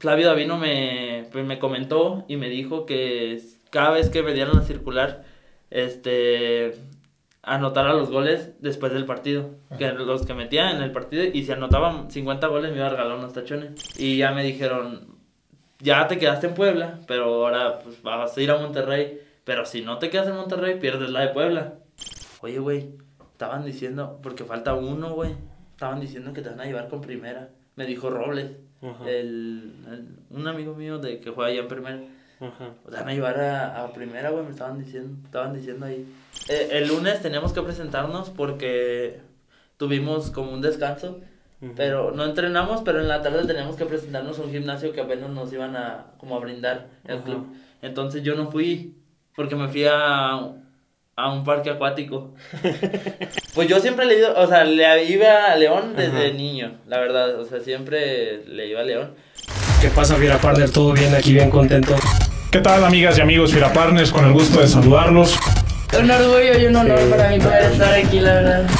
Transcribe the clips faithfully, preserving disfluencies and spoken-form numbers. Flavio Davino me, pues me comentó y me dijo que cada vez que me dieran la circular, este, anotara los goles después del partido. Ajá. Que los que metía en el partido, y si anotaban cincuenta goles me iba a regalar unos tachones. Y ya me dijeron, ya te quedaste en Puebla, pero ahora pues vas a ir a Monterrey. Pero si no te quedas en Monterrey, pierdes la de Puebla. Oye, güey, estaban diciendo, porque falta uno, güey. Estaban diciendo que te van a llevar con primera. Me dijo Robles, el, el, un amigo mío de que juega allá en primera. Ajá. Te van a llevar a, a primera, güey, me estaban diciendo, estaban diciendo ahí. Eh, el lunes teníamos que presentarnos porque tuvimos como un descanso. Ajá. Pero no entrenamos, pero en la tarde teníamos que presentarnos a un gimnasio que apenas nos iban a, como a brindar el, ajá, club. Entonces yo no fui, porque me fui a... a un parque acuático. Pues yo siempre le iba, o sea, le iba a León desde, ajá, niño, la verdad, o sea, siempre le iba a León. ¿Qué pasa, Fiera Partners? ¿Todo bien? Aquí bien contento. ¿Qué tal, amigas y amigos Fiera Partners? Con el gusto de saludarlos. Un orgullo y un honor, sí, para mí poder estar aquí, la verdad.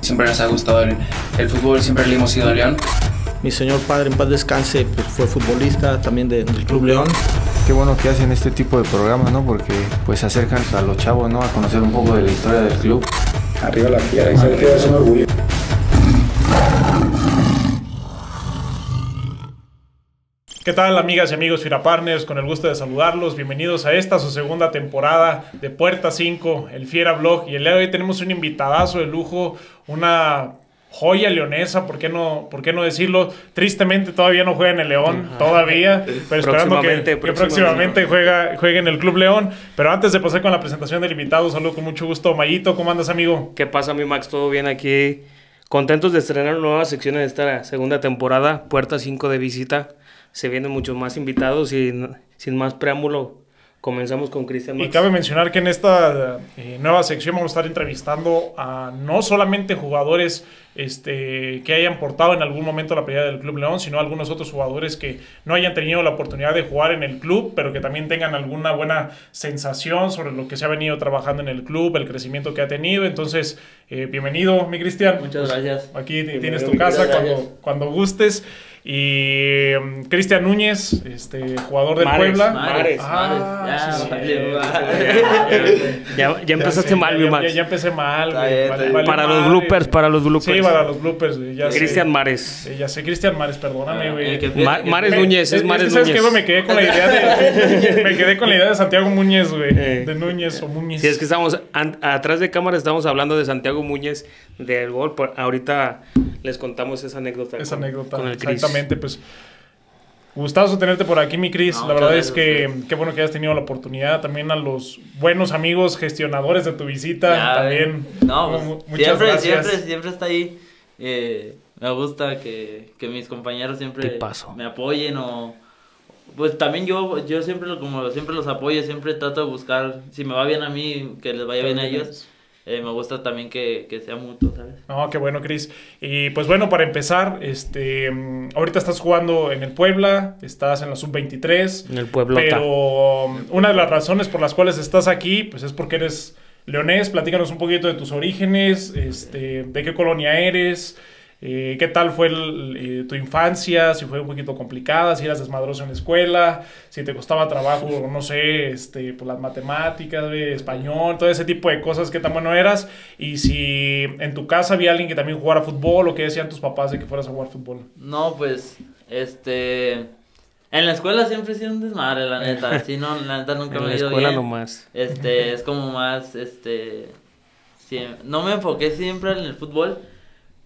Siempre nos ha gustado el, el fútbol, siempre le hemos ido a León. Mi señor padre, en paz descanse, pues fue futbolista también de, del Club León. Qué bueno que hacen este tipo de programas, ¿no? Porque pues acercan a los chavos, ¿no? A conocer un poco de la historia del club. Arriba la Fiera, esa Fiera es un orgullo. ¿Qué tal, amigas y amigos Fiera Partners? Con el gusto de saludarlos. Bienvenidos a esta, su segunda temporada de Puerta cinco, el FieraVlog. Y el día de hoy tenemos un invitadazo de lujo, una joya leonesa, ¿por qué no, por qué no decirlo? Tristemente todavía no juega en el León, ajá, todavía, pero esperando que, que próximamente juega, juegue en el Club León. Pero antes de pasar con la presentación del invitado, saludo con mucho gusto, Mayito, ¿cómo andas, amigo? ¿Qué pasa, mi Max? ¿Todo bien aquí? Contentos de estrenar nuevas secciones de esta segunda temporada, Puerta cinco de Visita. Se vienen muchos más invitados y sin más preámbulo, comenzamos con Cristian Mares. Y cabe mencionar que en esta eh, nueva sección vamos a estar entrevistando a no solamente jugadores este, que hayan portado en algún momento la playera del Club León, sino a algunos otros jugadores que no hayan tenido la oportunidad de jugar en el club, pero que también tengan alguna buena sensación sobre lo que se ha venido trabajando en el club, el crecimiento que ha tenido. Entonces, eh, bienvenido, mi Cristian. Muchas gracias. Aquí bienvenido, tienes tu casa cuando, cuando gustes. Y um, Cristian Núñez, este jugador del Mares, Puebla. Mares, ah, Mares. Ya, ya empezaste ya, mal, mi Max. Ya, ya empecé mal, güey. Vale, vale, vale, para los bloopers, para los bloopers. Sí, para los bloopers, güey. Cristian Mares. Eh, ya sé, Cristian Mares, perdóname, güey. Ah, Ma Mares Núñez, es Mares Núñez. ¿Sabes qué? Me quedé con la idea de me quedé con la idea de Santiago Núñez, güey. Eh. De Núñez o Núñez. Sí, es que estamos atrás de cámara, estamos hablando de Santiago Núñez, del gol. Por ahorita les contamos esa anécdota. Esa con, anécdota. Con el Cris. Pues gustazo tenerte por aquí, mi Cris. No, la verdad es que qué bueno que hayas tenido la oportunidad. También a los buenos amigos gestionadores de tu visita. Ya, también. No, pues, muchas siempre, gracias. Siempre, siempre está ahí. Eh, me gusta que, que mis compañeros siempre me apoyen. O, pues también yo, yo siempre, como siempre los apoyo, siempre trato de buscar, si me va bien a mí, que les vaya bien a ellos. Eh, me gusta también que, que sea mutuo, ¿sabes? No, qué bueno, Cris. Y pues bueno, para empezar, este, ahorita estás jugando en el Puebla, estás en la sub veintitrés. En el Pueblota. Pero una de las razones por las cuales estás aquí, pues es porque eres leonés. Platícanos un poquito de tus orígenes, este, de qué colonia eres, eh, qué tal fue el, eh, tu infancia, si fue un poquito complicada, si eras desmadroso en la escuela, si te costaba trabajo, no sé, este, por las matemáticas, eh, español, todo ese tipo de cosas, qué tan bueno eras, y si en tu casa había alguien que también jugara fútbol o qué decían tus papás de que fueras a jugar fútbol. No, pues, este, en la escuela siempre he sido un desmadre, la neta, sí, no, la neta nunca me he ido bien. En la escuela nomás. Este, es como más, este, siempre, no me enfoqué siempre en el fútbol.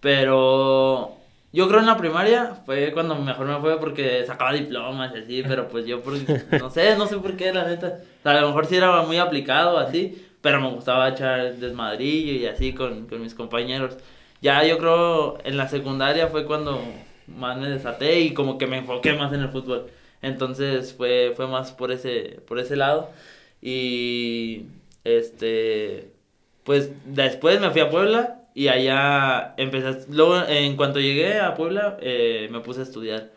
Pero yo creo en la primaria fue cuando mejor me fue porque sacaba diplomas y así, pero pues yo por, no sé, no sé por qué, la neta. O sea, a lo mejor sí era muy aplicado así, pero me gustaba echar desmadrillo y así con, con mis compañeros. Ya yo creo en la secundaria fue cuando más me desaté y como que me enfoqué más en el fútbol. Entonces fue, fue más por ese, por ese lado. Y este, pues después me fui a Puebla. Y allá empecé, luego en cuanto llegué a Puebla eh, me puse a estudiar,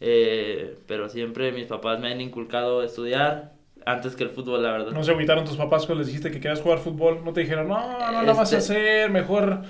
eh, pero siempre mis papás me han inculcado estudiar, antes que el fútbol, la verdad. ¿No se agüitaron tus papás cuando les dijiste que querías jugar fútbol? ¿No te dijeron, no, no lo este... vas a hacer, mejor?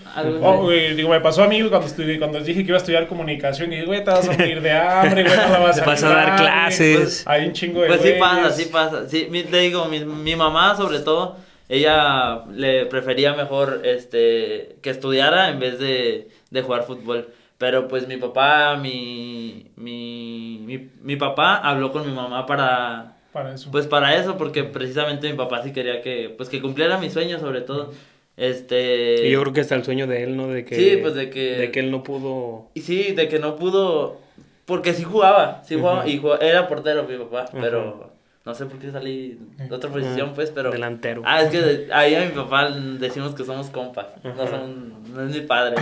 Oh, güey, digo, me pasó a mí cuando, estudié, cuando les dije que iba a estudiar comunicación. Y dije, güey, te vas a morir de hambre, güey, no la vas a Te vas a dar clases. Pues, hay un chingo de Pues güeyes. sí pasa, sí pasa. Sí, mi, te digo, mi, mi mamá, sobre todo, ella le prefería mejor este que estudiara en vez de, de jugar fútbol. Pero pues mi papá, mi, mi, mi, mi papá habló con mi mamá para... Para eso. Pues para eso, porque precisamente mi papá sí quería que, pues que cumpliera mi sueño, sobre todo, este... Y yo creo que hasta el sueño de él, ¿no? De que... Sí, pues de que... De que él no pudo... Y sí, de que no pudo, porque sí jugaba, sí jugaba, uh-huh. y jugaba, era portero mi papá, uh-huh. pero no sé por qué salí de otra posición, uh-huh. pues, pero... Delantero. Ah, es que de, ahí a mi papá decimos que somos compas, uh-huh. no, son, no es mi padre.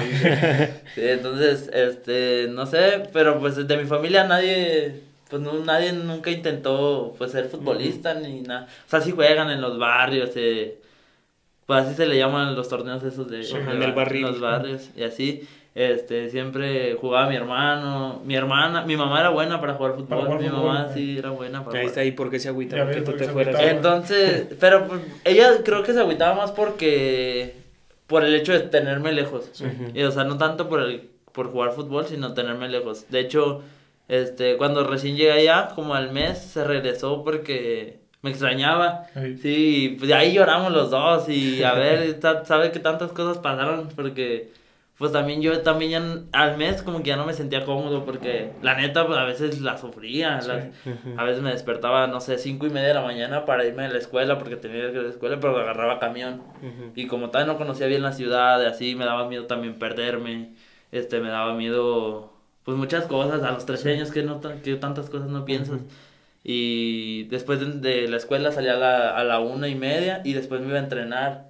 Sí, entonces, este, no sé, pero pues de mi familia nadie... Pues no, nadie nunca intentó pues ser futbolista uh-huh. ni nada. O sea, sí juegan en los barrios, eh, pues así se le llaman los torneos esos de, sí, de en el barrio, los barrios y así. Este, siempre jugaba mi hermano, mi hermana, mi mamá era buena para jugar fútbol, para jugar mi fútbol, mamá eh. sí era buena para. Ahí está, ahí porque se agüitaba que tú te fueras. Entonces, pero pues, ella creo que se agüitaba más porque por el hecho de tenerme lejos. Uh-huh. Y, o sea, no tanto por el por jugar fútbol, sino tenerme lejos. De hecho, Este, cuando recién llegué allá, como al mes, se regresó porque me extrañaba. Ay. Sí, pues ahí lloramos los dos y a ver, sabe que tantas cosas pasaron porque, pues también yo también ya, al mes como que ya no me sentía cómodo porque la neta, pues a veces la sufría, sí. las, a veces me despertaba, no sé, cinco y media de la mañana para irme a la escuela porque tenía que ir a la escuela, pero agarraba camión. Uh-huh. Y como tal no conocía bien la ciudad y así, me daba miedo también perderme, este, me daba miedo... Pues muchas cosas, a los trece años que no que tantas cosas no piensas. Uh-huh. Y después de, de la escuela salía a la, a la una y media y después me iba a entrenar.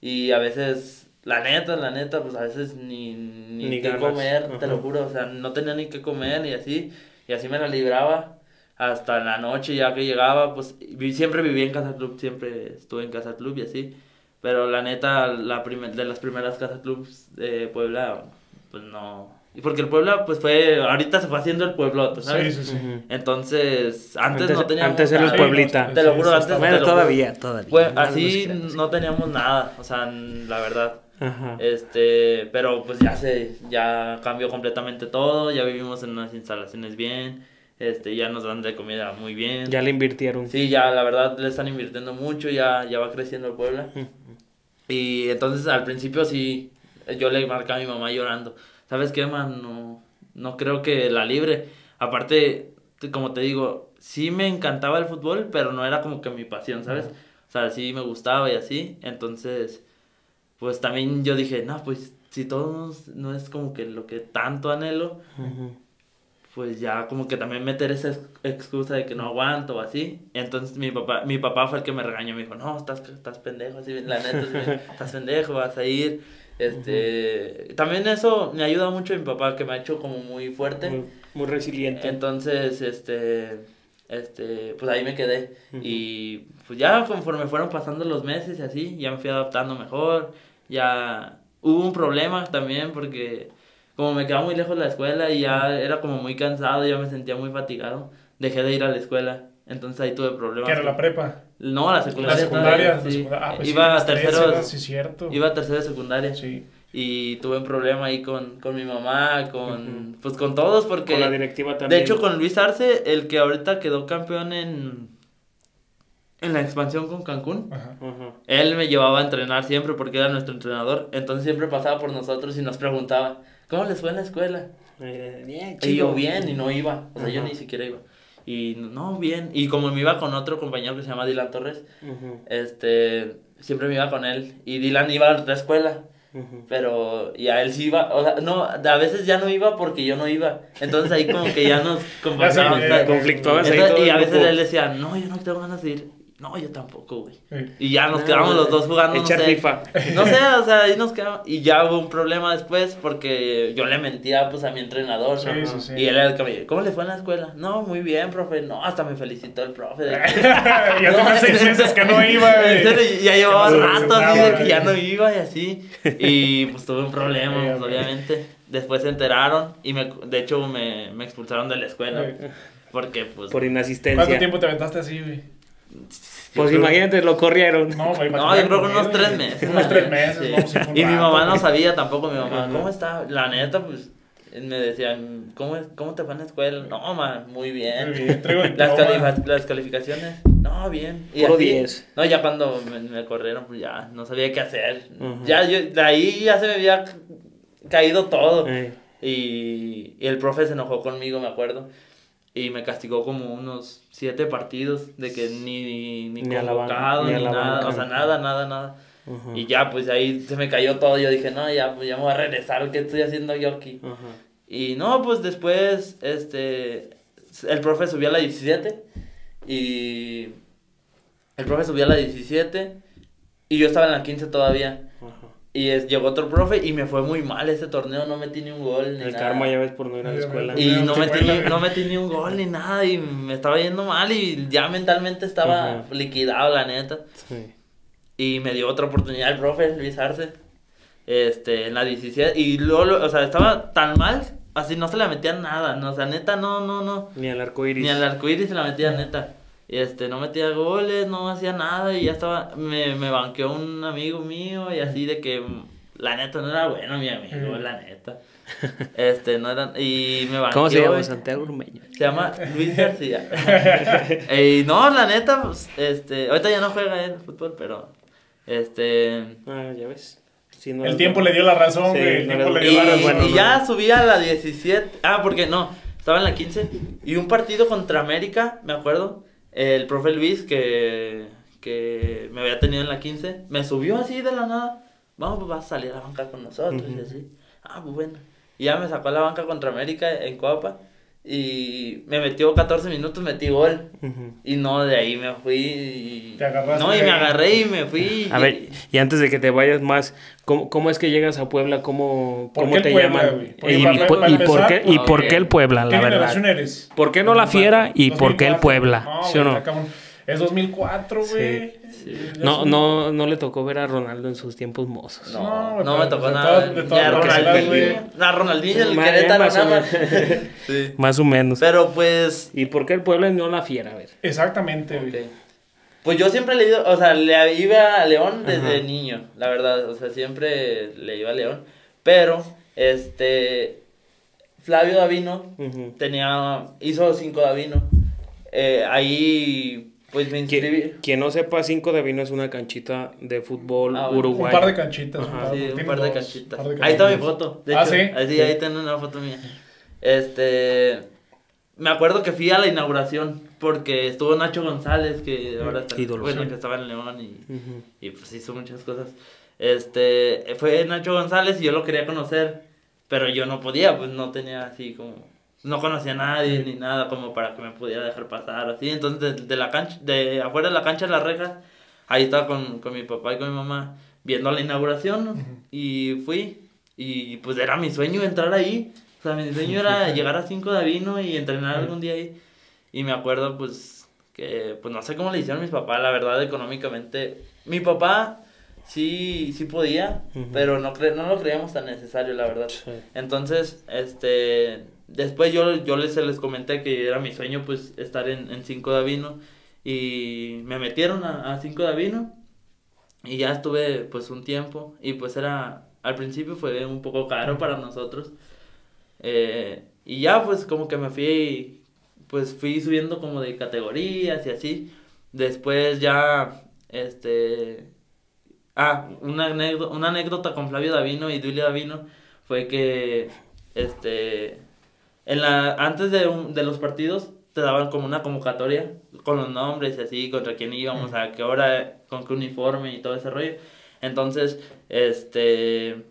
Y a veces, la neta, la neta, pues a veces ni, ni, ni qué comer, uh-huh. te lo juro. O sea, no tenía ni qué comer y así, y así me la libraba. Hasta la noche ya que llegaba, pues siempre viví en Casa Club, siempre estuve en Casa Club y así. Pero la neta, la primer, de las primeras Casa Clubs de Puebla, pues no... Porque el Puebla, pues fue, ahorita se fue haciendo el pueblote, ¿sabes? Sí, sí, sí. Uh-huh. Entonces, antes, antes no teníamos Antes era el pueblita. Te lo juro, sí, antes... Bueno, todavía, todavía. Pues, así no teníamos nada, o sea, la verdad. Ajá. Este, pero pues ya se, ya cambió completamente todo, ya vivimos en unas instalaciones bien, este, ya nos dan de comida muy bien. Ya le invirtieron. Sí, ya, la verdad, le están invirtiendo mucho, ya, ya va creciendo el Puebla. Uh-huh. Y entonces, al principio, sí, yo le marqué a mi mamá llorando. ¿Sabes qué, man? No, no creo que la libre. Aparte, como te digo, sí me encantaba el fútbol, pero no era como que mi pasión, ¿sabes? O sea, sí me gustaba y así. Entonces, pues también yo dije, no, pues si todo no es como que lo que tanto anhelo, uh-huh. pues ya como que también meter esa excusa de que no aguanto o así. Entonces mi papá mi papá fue el que me regañó, me dijo, no, estás, estás pendejo, así, la neta, estás pendejo, vas a ir... Este, uh-huh. también eso me ayuda mucho mi papá, que me ha hecho como muy fuerte, muy, muy resiliente. Entonces, este, este, pues ahí me quedé. Uh-huh. Y pues ya conforme fueron pasando los meses y así, ya me fui adaptando mejor. Ya hubo un problema también porque como me quedaba muy lejos de la escuela y ya era como muy cansado, ya me sentía muy fatigado, dejé de ir a la escuela. Entonces ahí tuve problemas. ¿Qué era la prepa? No, la secundaria. La secundaria. Todavía, sí. la secundaria. Ah, pues iba, sí, a tercero, era, sí, cierto. Iba a tercero de secundaria. Sí. Y tuve un problema ahí con, con mi mamá, con uh-huh. pues con todos porque... Con la directiva también. De hecho, con Luis Arce, el que ahorita quedó campeón en... En la expansión con Cancún. Ajá. Uh-huh. Él me llevaba a entrenar siempre porque era nuestro entrenador. Entonces siempre pasaba por nosotros y nos preguntaba, ¿cómo les fue en la escuela? Eh, bien, chido. Y yo bien y no iba. O sea, uh-huh. yo ni siquiera iba. Y no, bien, y como me iba con otro compañero que se llama Dylan Torres, uh-huh. este, siempre me iba con él, y Dylan iba a la escuela, uh-huh. pero, y a él sí iba, o sea, no, a veces ya no iba porque yo no iba, entonces ahí como que ya nos conflictuabas, eh, conflictuabas entonces, ahí todo. Y a veces él decía, no, yo no tengo ganas de ir, no, yo tampoco, güey, sí. y ya nos no, quedamos no, los dos jugando, no sé, rifa. no sé, o sea, ahí nos quedamos, y ya hubo un problema después, porque yo le mentía, pues, a mi entrenador, sí, ¿no? Sí, sí. Y él era el que me dijo, ¿cómo le fue en la escuela? No, muy bien, profe, no, hasta me felicitó el profe. De que... ya no, hace seis meses que no iba, güey. Ya llevaba rato, así, de que ya no iba, y así, y, pues, tuve un problema, pues, obviamente, después se enteraron, y, me de hecho, me, me expulsaron de la escuela, porque, pues. Por inasistencia. ¿Cuánto tiempo te aventaste así, güey? Pues yo imagínate, creo... lo corrieron. No, me no, yo creo que unos tres meses. Unos tres meses. Sí. Vamos a ir y rato, mi mamá no sabía tampoco, mi mamá. ¿Cómo está? La neta, pues, me decían, ¿cómo, cómo te fue en la escuela? No, ma, muy bien. Muy bien. Las, no, cali las calificaciones, no, bien. Y puro diez. No, ya cuando me, me corrieron, pues ya, no sabía qué hacer. Uh -huh. Ya, yo, de ahí ya se me había caído todo. Uh -huh. y, y el profe se enojó conmigo, me acuerdo. Y me castigó como unos siete partidos de que ni, ni, ni convocado, ni, ni nada, o sea, nada, nada, nada. Uh-huh. Y ya, pues ahí se me cayó todo. Yo dije, no, ya, pues ya me voy a regresar, ¿qué estoy haciendo yo aquí? Uh-huh. Y no, pues después, este, el profe subió a la diecisiete y el profe subió a la diecisiete y yo estaba en la quince todavía. Uh-huh. Y es, llegó otro profe y me fue muy mal ese torneo, no metí ni un gol ni el nada. Karma ya ves por no ir a la escuela. Y no, no, metí, no metí ni un gol ni nada y me estaba yendo mal y ya mentalmente estaba uh-huh. liquidado, la neta. Sí. Y me dio otra oportunidad el profe, Luis Arce, este, en la diecisiete. Y luego, lo, o sea, estaba tan mal, así no se la metían nada, no, o sea, neta, no, no, no. Ni al arco iris. Ni al arco iris se la metía, neta. Este, no metía goles, no hacía nada y ya estaba, me, me banqueó un amigo mío y así de que, la neta, no era bueno mi amigo, la neta, este, no era, y me banqueó. ¿Cómo se llama? Santiago Núñez. Se llama Luis García. Y no, la neta, pues, este, ahorita ya no juega el fútbol, pero, este. Ah, ya ves. Sí, no el tiempo bueno. le dio la razón, sí, el no tiempo le dio y, la razón. Bueno, y ya no. subí a la diecisiete, ah, porque no, estaba en la quince y un partido contra América, me acuerdo. El profe Luis, que, que me había tenido en la quince, me subió así de la nada. Vamos, pues vas a salir a la banca con nosotros. Uh-huh. Y así, ah, pues bueno. Y ya me sacó a la banca contra América en Coapa. Y me metió catorce minutos, metí gol. Uh-huh. Y no, de ahí me fui. Y... Te agarraste. No, y me agarré y me fui. A y... ver, y antes de que te vayas más, ¿cómo, cómo es que llegas a Puebla? ¿Cómo, ¿Por cómo qué te Puebla, llaman? ¿Y, y, para, para y, empezar, por qué, y por qué el Puebla, la ¿Qué verdad? ¿Qué eres? ¿Por qué no la Fiera y dos mil cuatro. Por qué el Puebla? No, ¿sí o no? Es dos mil cuatro, güey. Sí, sí. No, no, no le tocó ver a Ronaldo en sus tiempos mozos. No, no, no me tocó nada. De todo, de todo Ronaldo, güey. La Ronaldinho, el Querétaro, nada. Sí. Más o menos. Pero pues... ¿Y por qué el pueblo no la Fiera? A ver. Exactamente, güey. Okay. Pues yo siempre le iba, o sea, le iba a León desde Ajá. niño, la verdad. O sea, siempre le iba a León. Pero, este... Flavio Davino uh-huh. tenía... Hizo Cinco Davino. Eh, ahí... Pues me inscribí. Quien no sepa, Cinco Davino es una canchita de fútbol ah, bueno. uruguay. Un par de canchitas. Ajá. Sí, un par de canchitas. Par de ahí está mi foto. De ah, hecho, ¿sí? Ahí, sí. Ahí está una foto mía. Este, me acuerdo que fui a la inauguración porque estuvo Nacho González, que ahora está, ídolo, bueno, sí. que estaba en León y, uh-huh. y pues hizo muchas cosas. Este, fue Nacho González y yo lo quería conocer, pero yo no podía, pues no tenía así como... No conocía a nadie ni nada como para que me pudiera dejar pasar así. Entonces, de, de la cancha, de afuera de la cancha de las rejas, ahí estaba con, con mi papá y con mi mamá viendo la inauguración, ¿no? Y fui. Y pues era mi sueño entrar ahí. O sea, mi sueño era llegar a Cinco Davino y entrenar algún día ahí. Y me acuerdo, pues, que pues no sé cómo le hicieron mis papás, la verdad, económicamente. Mi papá sí, sí podía, uh-huh. pero no, cre no lo creíamos tan necesario, la verdad. Sí. Entonces, este... Después yo, yo les, les comenté que era mi sueño, pues, estar en, en Cinco Davino. Y me metieron a, a Cinco Davino. Y ya estuve, pues, un tiempo. Y, pues, era... Al principio fue un poco caro para nosotros. Eh, y ya, pues, como que me fui... Pues, fui subiendo como de categorías y así. Después ya, este... Ah, una anécdota, una anécdota con Flavio Davino y Dylan Davino fue que, este... En la, antes de, un, de los partidos te daban como una convocatoria con los nombres y así, contra quién íbamos, a qué hora, con qué uniforme y todo ese rollo. Entonces, este,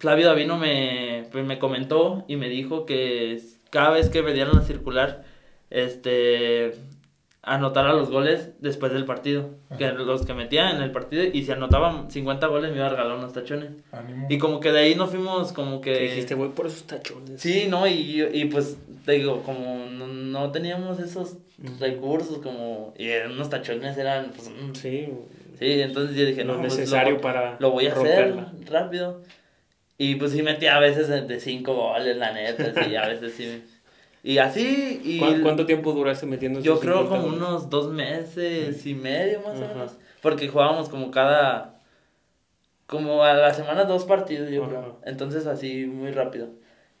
Flavio Davino me, pues me comentó y me dijo que cada vez que me dieran la circular, este, anotara los goles después del partido. Que los que metía en el partido y si anotaban cincuenta goles me iba a regalar unos tachones. Ánimo. Y como que de ahí nos fuimos como que... Dijiste, voy por esos tachones. Sí, no, y, y pues, te digo, como no, no teníamos esos mm. recursos como... Y unos tachones eran... Pues, sí. Sí, entonces yo dije, no, no necesario pues, lo, para lo voy a romperla. Hacer rápido. Y pues sí metía a veces de cinco goles, la neta, sí, a veces sí... Y así... Y ¿Cu ¿Cuánto tiempo duraste metiendo? Yo creo como goles? unos dos meses y medio más uh -huh. o menos. Porque jugábamos como cada... Como a la semana dos partidos, yo uh -huh. creo. Entonces así, muy rápido.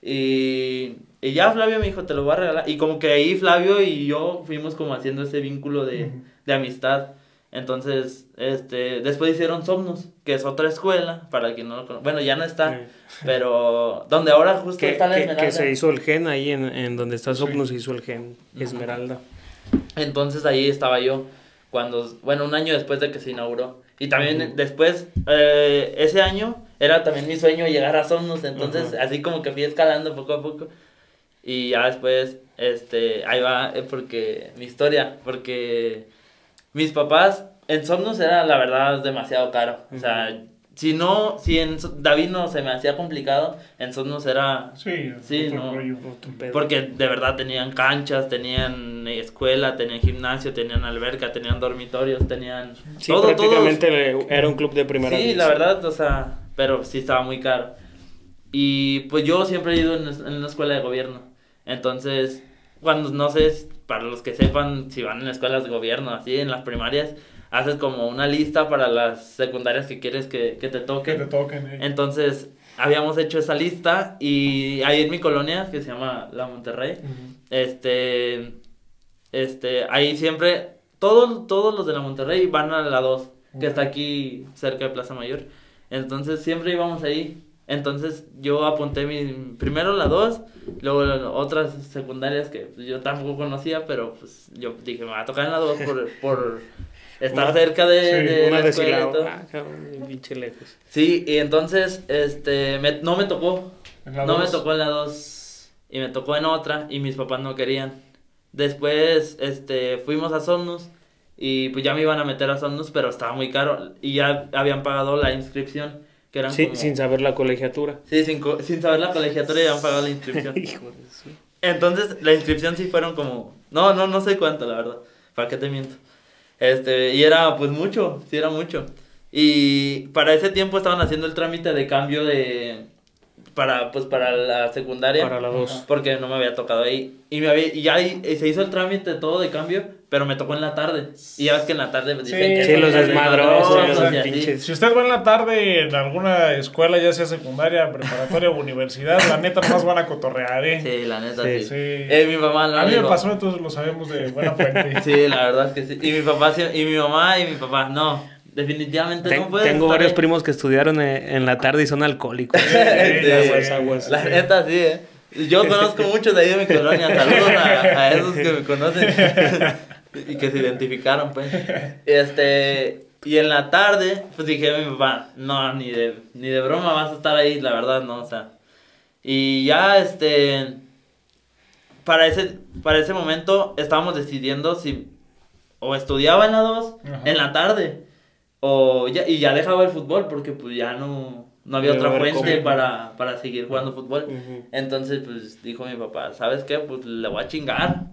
Y, y ya Flavio me dijo, te lo voy a regalar. Y como que ahí Flavio y yo fuimos como haciendo ese vínculo de, uh -huh. de amistad. Entonces, este, después hicieron Somnos, que es otra escuela, para quien no lo conoce. Bueno, ya no está, sí. pero donde ahora justo que, está la que, Esmeralda. Que se hizo el gen ahí, en, en donde está Somnos, sí. se hizo el gen Esmeralda. Entonces ahí estaba yo, cuando, bueno, un año después de que se inauguró. Y también uh-huh. después, eh, ese año, era también mi sueño llegar a Somnos, entonces uh-huh. así como que fui escalando poco a poco. Y ya después, este, ahí va, eh, porque, mi historia, porque... Mis papás, en Somnos era la verdad demasiado caro, o sea, uh-huh. si no, si en Davino se me hacía complicado, en Somnos era... Sí, sí otro no, rollo, otro pedo. Porque de verdad tenían canchas, tenían escuela, tenían gimnasio, tenían alberca, tenían dormitorios, tenían... Sí, todo, prácticamente todos. Era un club de primera Sí, división. La verdad, o sea, pero sí estaba muy caro. Y pues yo siempre he ido en, en una escuela de gobierno, entonces, cuando no sé... Para los que sepan, si van en escuelas de gobierno, así, en las primarias, haces como una lista para las secundarias que quieres que, que te toquen. Que te toquen, eh. Entonces, habíamos hecho esa lista y ahí en mi colonia, que se llama La Monterrey, uh-huh. este, este, ahí siempre, todos, todos los de La Monterrey van a la dos, uh-huh. que está aquí cerca de Plaza Mayor. Entonces, siempre íbamos ahí. Entonces yo apunté mi, primero la dos, luego otras secundarias que yo tampoco conocía, pero pues yo dije, me va a tocar en la dos por, por estar una, cerca de, sí, de la escuela y todo. Ah, cabrón, pinche lejos. Sí, y entonces este me, no me tocó, no dos? me tocó en la dos y me tocó en otra y mis papás no querían. Después este fuimos a Somnos y pues ya me iban a meter a Somnos, pero estaba muy caro y ya habían pagado la inscripción. Que eran sí, como... sin saber la colegiatura. Sí, sin, co sin saber la colegiatura y han pagado la inscripción. Hijo de su... Entonces, la inscripción sí fueron como... No, no, no sé cuánto, la verdad. ¿Para qué te miento? Este, y era, pues, mucho. Sí, era mucho. Y para ese tiempo estaban haciendo el trámite de cambio de... Para, pues, para la secundaria. Para la dos. Porque no me había tocado ahí. Y me había... Y ya y, y se hizo el trámite todo de cambio... Pero me tocó en la tarde. Y ya ves que en la tarde dicen sí, que... Sí, los desmadrosos, los pinches. Si usted va en la tarde en alguna escuela, ya sea secundaria, preparatoria o universidad, la neta nomás van a cotorrear, ¿eh? Sí, la neta sí. sí. sí. Eh, mi mamá lo A mí dijo. Me pasó, entonces lo sabemos de buena fuente. Sí, la verdad es que sí. Y mi papá, y mi mamá y mi papá, no... Definitivamente Ten, no puedes Tengo varios ahí. primos que estudiaron en, en la tarde y son alcohólicos. Sí, sí, aguas, aguas. La neta sí, ¿eh? Yo conozco muchos de ahí de mi colonia. Saludos a, a esos que me conocen. Y que se identificaron, pues. Este, y en la tarde, pues dije a mi papá, no, ni de, ni de broma vas a estar ahí, la verdad, no, o sea. Y ya, este, para ese, para ese momento estábamos decidiendo si o estudiaba en la dos, en la tarde, o ya, y ya dejaba el fútbol, porque pues ya no... No había otra fuente para, para seguir jugando fútbol. Uh-huh. Entonces, pues, dijo mi papá, ¿sabes qué? Pues, le voy a chingar.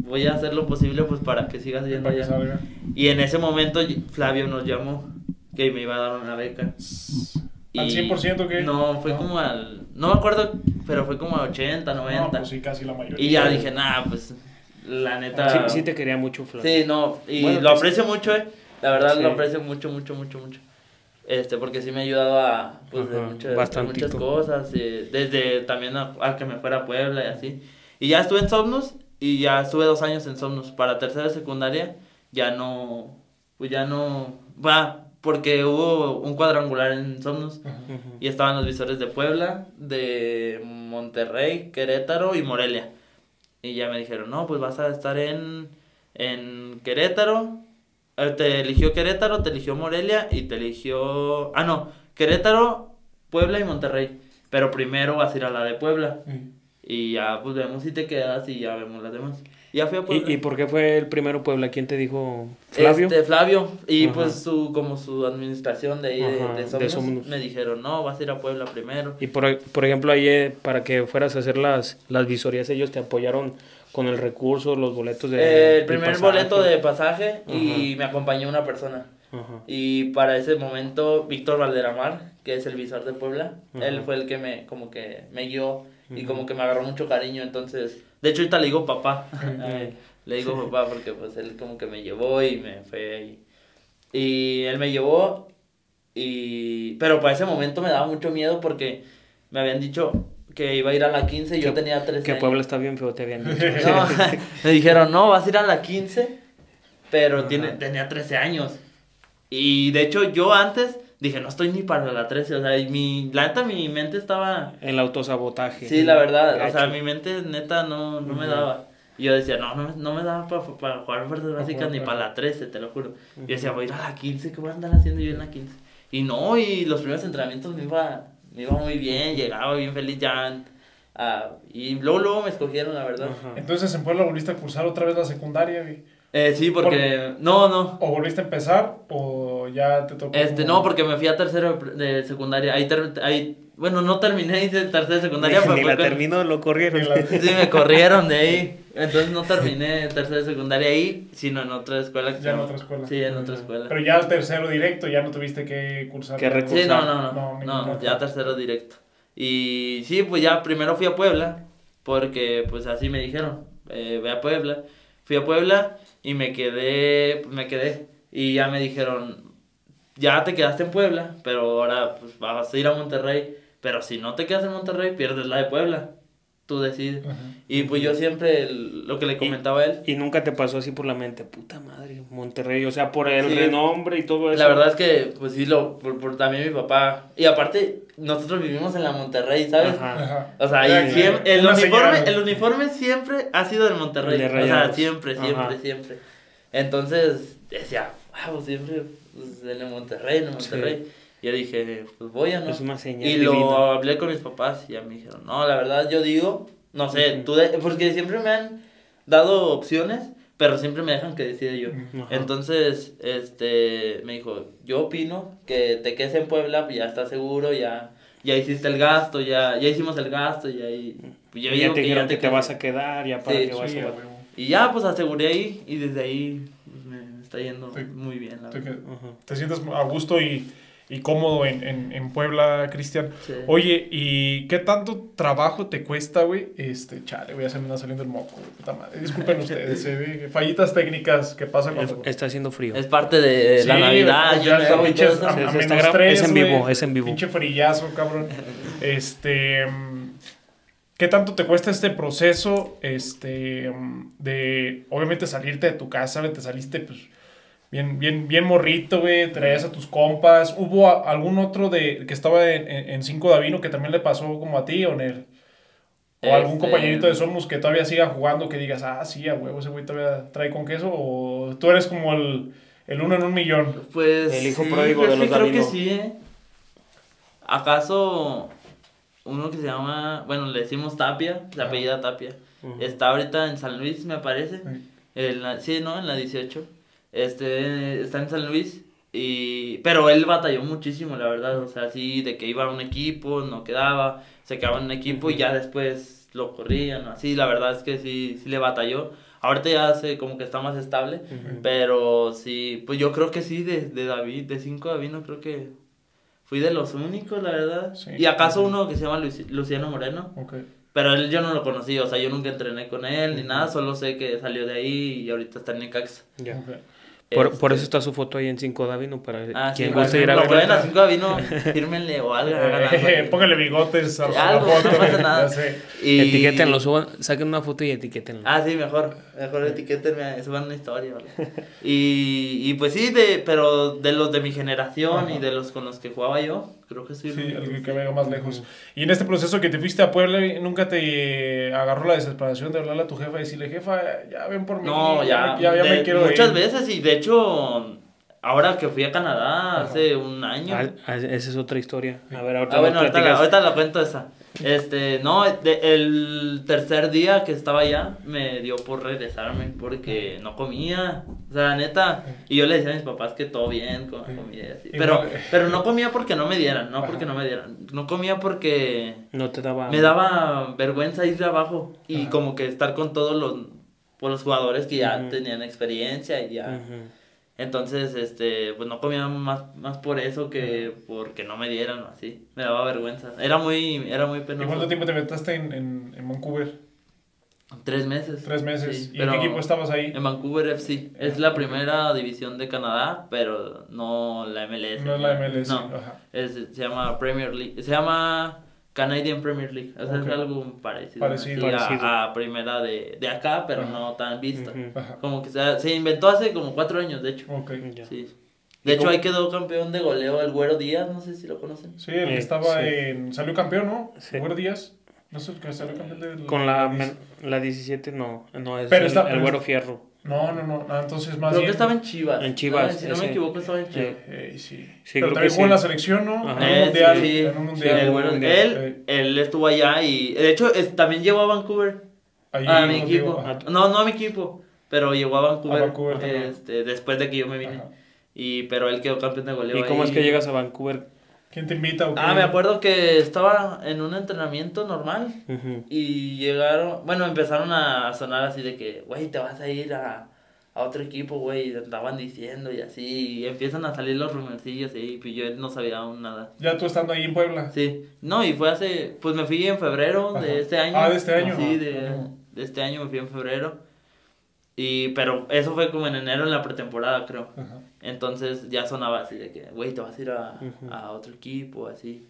Voy a hacer lo posible, pues, para que sigas yendo allá. Salga. Y en ese momento, Flavio nos llamó que me iba a dar una beca. Y ¿Al cien por ciento qué? No, fue no. como al... No me acuerdo, pero fue como a ochenta, noventa. No, pues sí, casi la mayoría. Y ya dije, nada, pues, la neta... Sí, sí te quería mucho, Flavio. Sí, no, y bueno, lo aprecio sí. mucho, eh. La verdad, sí. lo aprecio mucho, mucho, mucho, mucho. Este, porque sí me ha ayudado a, pues, Ajá, de muchas, de muchas cosas, eh, desde también a, a que me fuera a Puebla y así. Y ya estuve en Somnos, y ya estuve dos años en Somnos. Para tercera secundaria, ya no, pues ya no, va, porque hubo un cuadrangular en Somnos, Ajá. y estaban los visores de Puebla, de Monterrey, Querétaro y Morelia. Y ya me dijeron, no, pues vas a estar en, en Querétaro. Te eligió Querétaro, te eligió Morelia y te eligió... Ah, no, Querétaro, Puebla y Monterrey. Pero primero vas a ir a la de Puebla. Mm. Y ya, pues, vemos si te quedas y ya vemos las demás. Ya fui a Puebla. ¿Y, ¿Y por qué fue el primero Puebla? ¿Quién te dijo? ¿Flavio? Este, Flavio. Y, Ajá. pues, su como su administración de ahí, Ajá, de, de, Somnos, de Somnos, me dijeron, no, vas a ir a Puebla primero. Y, por, por ejemplo, ahí, para que fueras a hacer las, las visorías, ellos te apoyaron... Con el recurso, los boletos de eh, el primer pasaje. boleto de pasaje uh-huh. y me acompañó una persona. Uh-huh. Y para ese momento, Víctor Valderramar, que es el visor de Puebla, uh-huh. él fue el que me, como que, me guió y como que me agarró mucho cariño, entonces, de hecho ahorita le digo papá, eh, le digo papá porque pues él como que me llevó y me fue ahí, y él me llevó, y pero para ese momento me daba mucho miedo porque me habían dicho que iba a ir a la quince y que, yo tenía trece que años. Puebla está bien feo, te habían dicho. No, me dijeron, no, vas a ir a la quince, pero tiene, tenía trece años, y de hecho yo antes... Dije, no estoy ni para la trece, o sea, mi, la neta, mi mente estaba... El autosabotaje. Sí, la verdad, o sea, mi mente neta no, no uh-huh. me daba. Y yo decía, no, no, no me daba para pa jugar fuerzas básicas uh-huh. ni para la trece, te lo juro. Uh-huh. Yo decía, voy a ir a la quince, ¿qué voy a andar haciendo yo en la quince? Y no, y los primeros entrenamientos me iba, me iba muy bien, llegaba bien feliz ya... Uh, y luego, luego me escogieron, la verdad. Uh-huh. Entonces, ¿en Puebla volviste a cursar otra vez la secundaria, güey? Eh, sí, porque... Por... No, no. ¿O volviste a empezar o ya te tocó? Este, como... No, porque me fui a tercero de secundaria. Ahí, ter... ahí... Bueno, no terminé hice tercero de secundaria. Ni, pero ni la porque... terminó, lo corrieron. La... Sí, me corrieron de ahí. Entonces no terminé tercero de secundaria ahí, sino en otra escuela. Que ya en otra escuela. Sí, en otra escuela. Pero ya al tercero directo ya no tuviste que cursar. Que recursar. Sí, no, no, no. No, no ya tercero directo. Y sí, pues ya primero fui a Puebla, porque pues así me dijeron, eh, ve a Puebla. Fui a Puebla y me quedé, me quedé, y ya me dijeron, ya te quedaste en Puebla, pero ahora pues, vas a ir a Monterrey, pero si no te quedas en Monterrey, pierdes la de Puebla, tú decides. Ajá. Y pues yo siempre, el, lo que le comentaba a él. Y nunca te pasó así por la mente, puta madre, Monterrey, o sea, por el sí, renombre y todo eso. La verdad es que, pues sí, lo, por, por también mi papá, y aparte, nosotros vivimos en la Monterrey, ¿sabes? Ajá, ajá. O sea, y siempre, el, uniforme, el uniforme siempre ha sido del Monterrey. De Rayados. O sea, siempre, siempre, ajá. siempre. Entonces, decía, wow, siempre pues, en el Monterrey, en el Monterrey. Sí. Y yo dije, pues voy a no. Es una señal. Y divina. Lo hablé con mis papás y ya me dijeron, no, la verdad yo digo, no sé, uh-huh. tú de... porque siempre me han dado opciones, pero siempre me dejan que decida yo. Uh-huh. Entonces, este, me dijo, yo opino que te quedes en Puebla, pues ya estás seguro, ya, ya hiciste el gasto, ya, ya hicimos el gasto, ya, y, pues yo y digo ya te que, ya te, que te vas a quedar, ya para sí, que sí, vas sí, a quedar. Y ya, pues aseguré ahí, y desde ahí pues, me está yendo te, muy bien, la te, verdad. Uh-huh. Te sientes a gusto y... y cómodo en, en, en Puebla, Cristian. Sí. Oye, ¿y qué tanto trabajo te cuesta, güey? Este, chale, voy a hacerme una saliendo el moco, güey, puta madre. Disculpen ustedes, eh, fallitas técnicas que pasan cuando... Está haciendo frío. Es parte de la sí, Navidad. Ya está, pinches, a, a menos tres, es en vivo, güey, es en vivo. Pinche frillazo, cabrón. Este... ¿Qué tanto te cuesta este proceso, este, de, obviamente, salirte de tu casa, güey? Te saliste, pues... Bien, bien, bien morrito, güey, traías a tus compas. ¿Hubo a, algún otro de que estaba en, en Cinco Davino que también le pasó como a ti, o en él? O este... algún compañerito de Somnos que todavía siga jugando, que digas, ah, sí, a huevo, ese güey todavía trae con queso, o tú eres como el, el uno en un millón. Pues el hijo sí, pródigo de los sí, Davino. Creo que sí, ¿eh? ¿Acaso uno que se llama, bueno, le decimos Tapia, se apellida Tapia, uh-huh. está ahorita en San Luis, me parece, uh-huh. en la, sí, ¿no? En la dieciocho. Este, está en San Luis y, pero él batalló muchísimo, la verdad, o sea, sí, de que iba a un equipo, no quedaba, se quedaba en un equipo y ya después lo corrían, así, la verdad es que sí, sí le batalló. Ahorita ya se, como que está más estable, uh-huh. pero sí, pues yo creo que sí, de, de David, de Cinco Davino, creo que fui de los únicos, la verdad, sí, y acaso uh-huh. uno que se llama Luis, Luciano Moreno, okay. pero él yo no lo conocí, o sea, yo nunca entrené con él ni nada, solo sé que salió de ahí y ahorita está en Necaxa. Ya, okay. Por, este... por eso está su foto ahí en Cinco Davino, para ah, quien sí, guste ir a ver. Lo a Cinco Davino, fírmenle o algo. Eh, póngale bigotes a la foto. No pasa nada. Y... Etiquétenlo, suban, saquen una foto y etiquétenlo. Ah, sí, mejor. Mejor etiquétenme, suban una historia. ¿Vale? y, y pues sí, de, pero de los de mi generación ajá. y de los con los que jugaba yo, creo que soy sí, el que, que veo más lejos. Y en este proceso que te fuiste a Puebla, ¿nunca te agarró la desesperación de hablarle a tu jefa y decirle, jefa, ya ven por mí? No, ya, ya, ya de, me quiero muchas ir. Veces, y de hecho, ahora que fui a Canadá hace ajá. un año. Ah, esa es otra historia. A ver, ahorita, ah, bueno, ahorita, la, ahorita la cuento esa. Este, no, de, el tercer día que estaba allá, me dio por regresarme porque no comía, o sea, neta, y yo le decía a mis papás que todo bien, com- comía así, pero, pero no comía porque no me dieran, no porque no me dieran, no comía porque no te daba, me daba vergüenza ir de abajo y ajá. como que estar con todos los, por los jugadores que ya uh-huh. tenían experiencia y ya, uh-huh. Entonces, este, pues no comía más, más por eso que porque no me dieran o así. Me daba vergüenza. Era muy, era muy penoso. ¿Y cuánto tiempo te metaste en, en, en Vancouver? Tres meses. Tres meses. Sí, ¿y en qué equipo estabas ahí? En Vancouver F C. Es la primera división de Canadá, pero no la M L S. No es la M L S. No. Ajá. Es, se llama Premier League. Se llama Canadian Premier League. O sea, okay. Es algo parecido, parecido, ¿no? Sí, parecido. A, a primera de, de acá, pero ajá, no tan vista. Ajá. Como que se, se inventó hace como cuatro años, de hecho. Okay. Sí. De hecho, ahí quedó campeón de goleo el Güero Díaz, no sé si lo conocen. Sí, el que estaba sí. en... Salió campeón, ¿no? Sí. Güero Díaz. No sé, el que salió campeón de... Con la, la diecisiete, no. No, es pero el, está, el Güero Fierro. No, no, no, ah, entonces más creo bien... que estaba en Chivas. En Chivas. Ah, si no ese, me equivoco, estaba en Chivas. Eh, eh, sí. Sí, pero también jugó en sí. la selección, ¿no? En eh, un mundial. Sí, en un mundial. Sí, el bueno, mundial. Él, él estuvo allá y... De hecho, es, también llegó a Vancouver. Allí a mi equipo. Digo, a... No, no a mi equipo. Pero llegó a Vancouver. A Vancouver este, después de que yo me vine. Ajá. Y pero él quedó campeón de goleo. ¿Y cómo ahí. Es que llegas a Vancouver? ¿Quién te invita o qué? Ah, me acuerdo que estaba en un entrenamiento normal. Uh-huh. Y llegaron, bueno, empezaron a sonar así de que, güey, te vas a ir a, a otro equipo, güey. Y te estaban diciendo y así. Y empiezan a salir los rumorcillos y pues yo no sabía aún nada. ¿Ya tú estando ahí en Puebla? Sí. No, y fue hace, pues me fui en febrero ajá. de este año. Ah, de este año. Sí, de, de este año me fui en febrero. Y, pero eso fue como en enero en la pretemporada, creo. Ajá. Entonces ya sonaba así de que, güey, te vas a ir a, uh-huh. a otro equipo, así.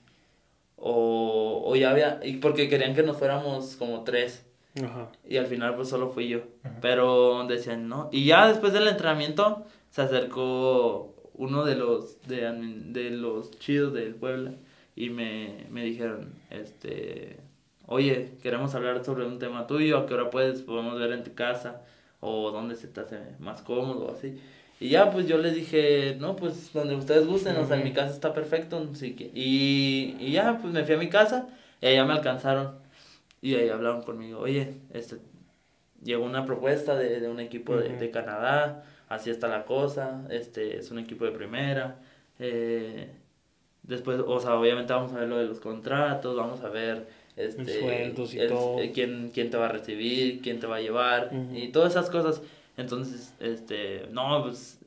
O, o ya había, y porque querían que nos fuéramos como tres. Ajá. Y al final pues solo fui yo. Ajá. Pero decían, no. Y ya después del entrenamiento se acercó uno de los, de, de los chidos del Puebla. Y me, me dijeron, este, oye, queremos hablar sobre un tema tuyo. ¿A qué hora puedes? Podemos ver en tu casa. O dónde se te hace más cómodo, así. Y ya, pues yo les dije, no, pues donde ustedes gusten, uh-huh. o sea, en mi casa está perfecto. Así que, y, y ya, pues me fui a mi casa y allá me alcanzaron. Y ahí hablaron conmigo, oye, este, llegó una propuesta de, de un equipo uh-huh. de, de Canadá, así está la cosa, este, es un equipo de primera. Eh, después, o sea, obviamente vamos a ver lo de los contratos, vamos a ver... Este, sueldos y el, todo. Eh, quién, quién te va a recibir, quién te va a llevar, uh-huh. y todas esas cosas. Entonces, este, no, pues,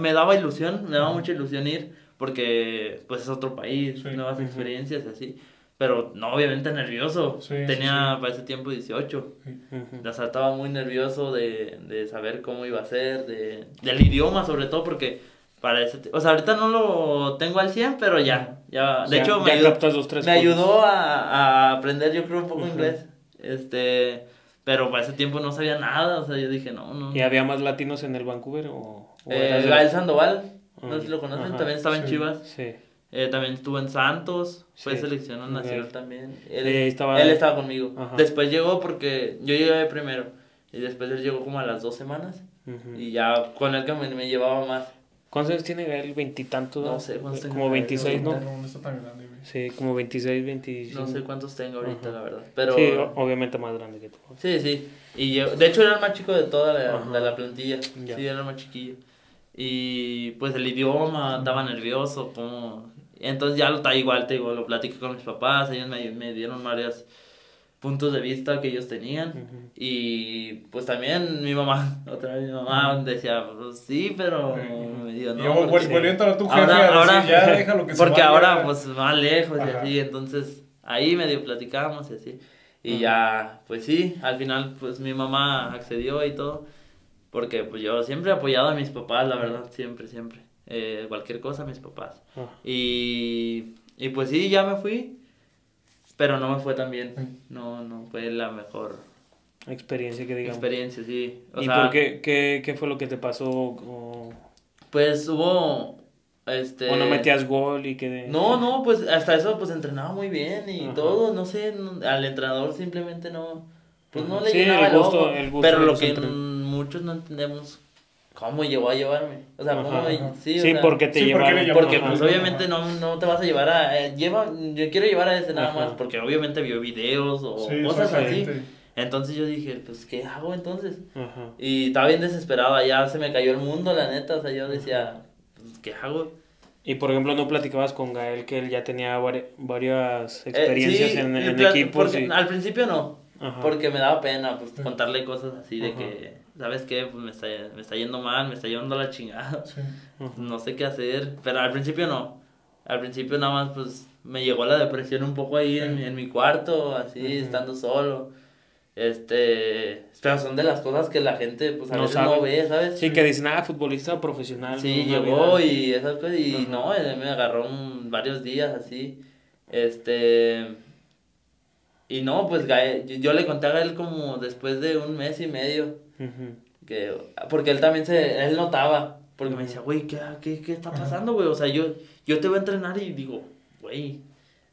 me daba ilusión, me daba uh-huh. mucha ilusión ir, porque, pues, es otro país, sí. nuevas uh-huh. experiencias, así. Pero, no, obviamente nervioso, sí, tenía sí, sí. para ese tiempo dieciocho, uh-huh. o sea, estaba muy nervioso de, de saber cómo iba a ser, de, del idioma sobre todo, porque... Para ese t- o sea, ahorita no lo tengo al cien, pero ya, ya, de ya, hecho me, ya ayudó, los tres me ayudó a, a aprender yo creo un poco uh-huh. inglés, este, pero para ese tiempo no sabía nada, o sea, yo dije no, no. ¿Y había más latinos en el Vancouver o...? o eh, el Gael Sandoval, uh-huh. no sé si lo conocen, uh-huh. también estaba sí. en Chivas, sí. eh, también estuvo en Santos, fue sí. seleccionado okay. nacional también, él, eh, estaba... él estaba conmigo, uh-huh. después llegó porque yo llegué primero, y después él llegó como a las dos semanas, uh-huh. y ya con él que me, me llevaba más. ¿Cuántos años tiene Gael? ¿Veintitantos? No sé, ¿cuántos como veintiséis, ¿no? No, no está tan grande, güey. Sí, como veintiséis, veinticinco. No sé cuántos tengo ahorita, ajá. la verdad. Pero... Sí, obviamente más grande que tú. Sí, sí. Y yo, de hecho, era el más chico de toda la, de la plantilla. Ya. Sí, era el más chiquillo. Y pues el idioma, estaba nervioso, como... Entonces ya lo está igual, te digo, lo platiqué con mis papás, ellos me, me dieron varias... puntos de vista que ellos tenían, uh-huh. y pues también mi mamá, otra vez mi mamá decía, pues sí, pero uh-huh. me dijo, no, yo, porque... vuelve a entrar tu jefe ahora, a ahora, ya deja lo que porque se ahora vaya. Pues más lejos ajá. y así, entonces ahí medio platicábamos y así, y uh-huh. ya, pues sí, al final pues mi mamá accedió y todo, porque pues yo siempre he apoyado a mis papás, la verdad, siempre, siempre, eh, cualquier cosa a mis papás, uh-huh. y, y pues sí, ya me fui. Pero no me fue tan bien, no, no fue la mejor... Experiencia que digamos. Experiencia, sí. O ¿Y sea, por qué, qué, qué fue lo que te pasó? O... Pues hubo, este... O no metías gol y que... No, no, pues hasta eso pues entrenaba muy bien y ajá. todo, no sé, no, al entrenador simplemente no... Pues no le sí, llenaba el gusto, el, ojo, el gusto. Pero lo que entre... muchos no entendemos... ¿Cómo llegó a llevarme? O sea, ¿cómo me... Sí, sí o sea, porque te sí, llevaron. Porque, pues, ajá. obviamente no, no te vas a llevar a... Eh, lleva, yo quiero llevar a ese nada ajá. más, porque obviamente vio videos o sí, cosas así. Entonces yo dije, pues, ¿qué hago entonces? Ajá. Y estaba bien desesperado, allá se me cayó el mundo, la neta. O sea, yo decía, pues, ¿qué hago? Y, por ejemplo, ¿no platicabas con Gael que él ya tenía vari- varias experiencias eh, sí, en, en pl- equipos? Y... Al principio no, ajá. porque me daba pena, pues, ajá. contarle cosas así de ajá. que... ¿sabes qué? Pues me está, me está yendo mal, me está llevando la chingada. Sí. No sé qué hacer, pero al principio no. Al principio nada más pues me llegó la depresión un poco ahí en, en mi cuarto, así, uh-huh. estando solo. Este, pero son de las cosas que la gente pues a no veces sabe. No ve, ¿sabes? Sí, que dicen, ah, futbolista profesional. Sí, llegó vida. Y esas cosas, y uh-huh. no, me agarró un, varios días así. Este... Y no, pues Gael, yo, yo le conté a Gael como después de un mes y medio. Uh-huh. que Porque él también se, él notaba. Porque me decía, güey, ¿qué, qué, qué está pasando, güey? O sea, yo, yo te voy a entrenar y digo, güey.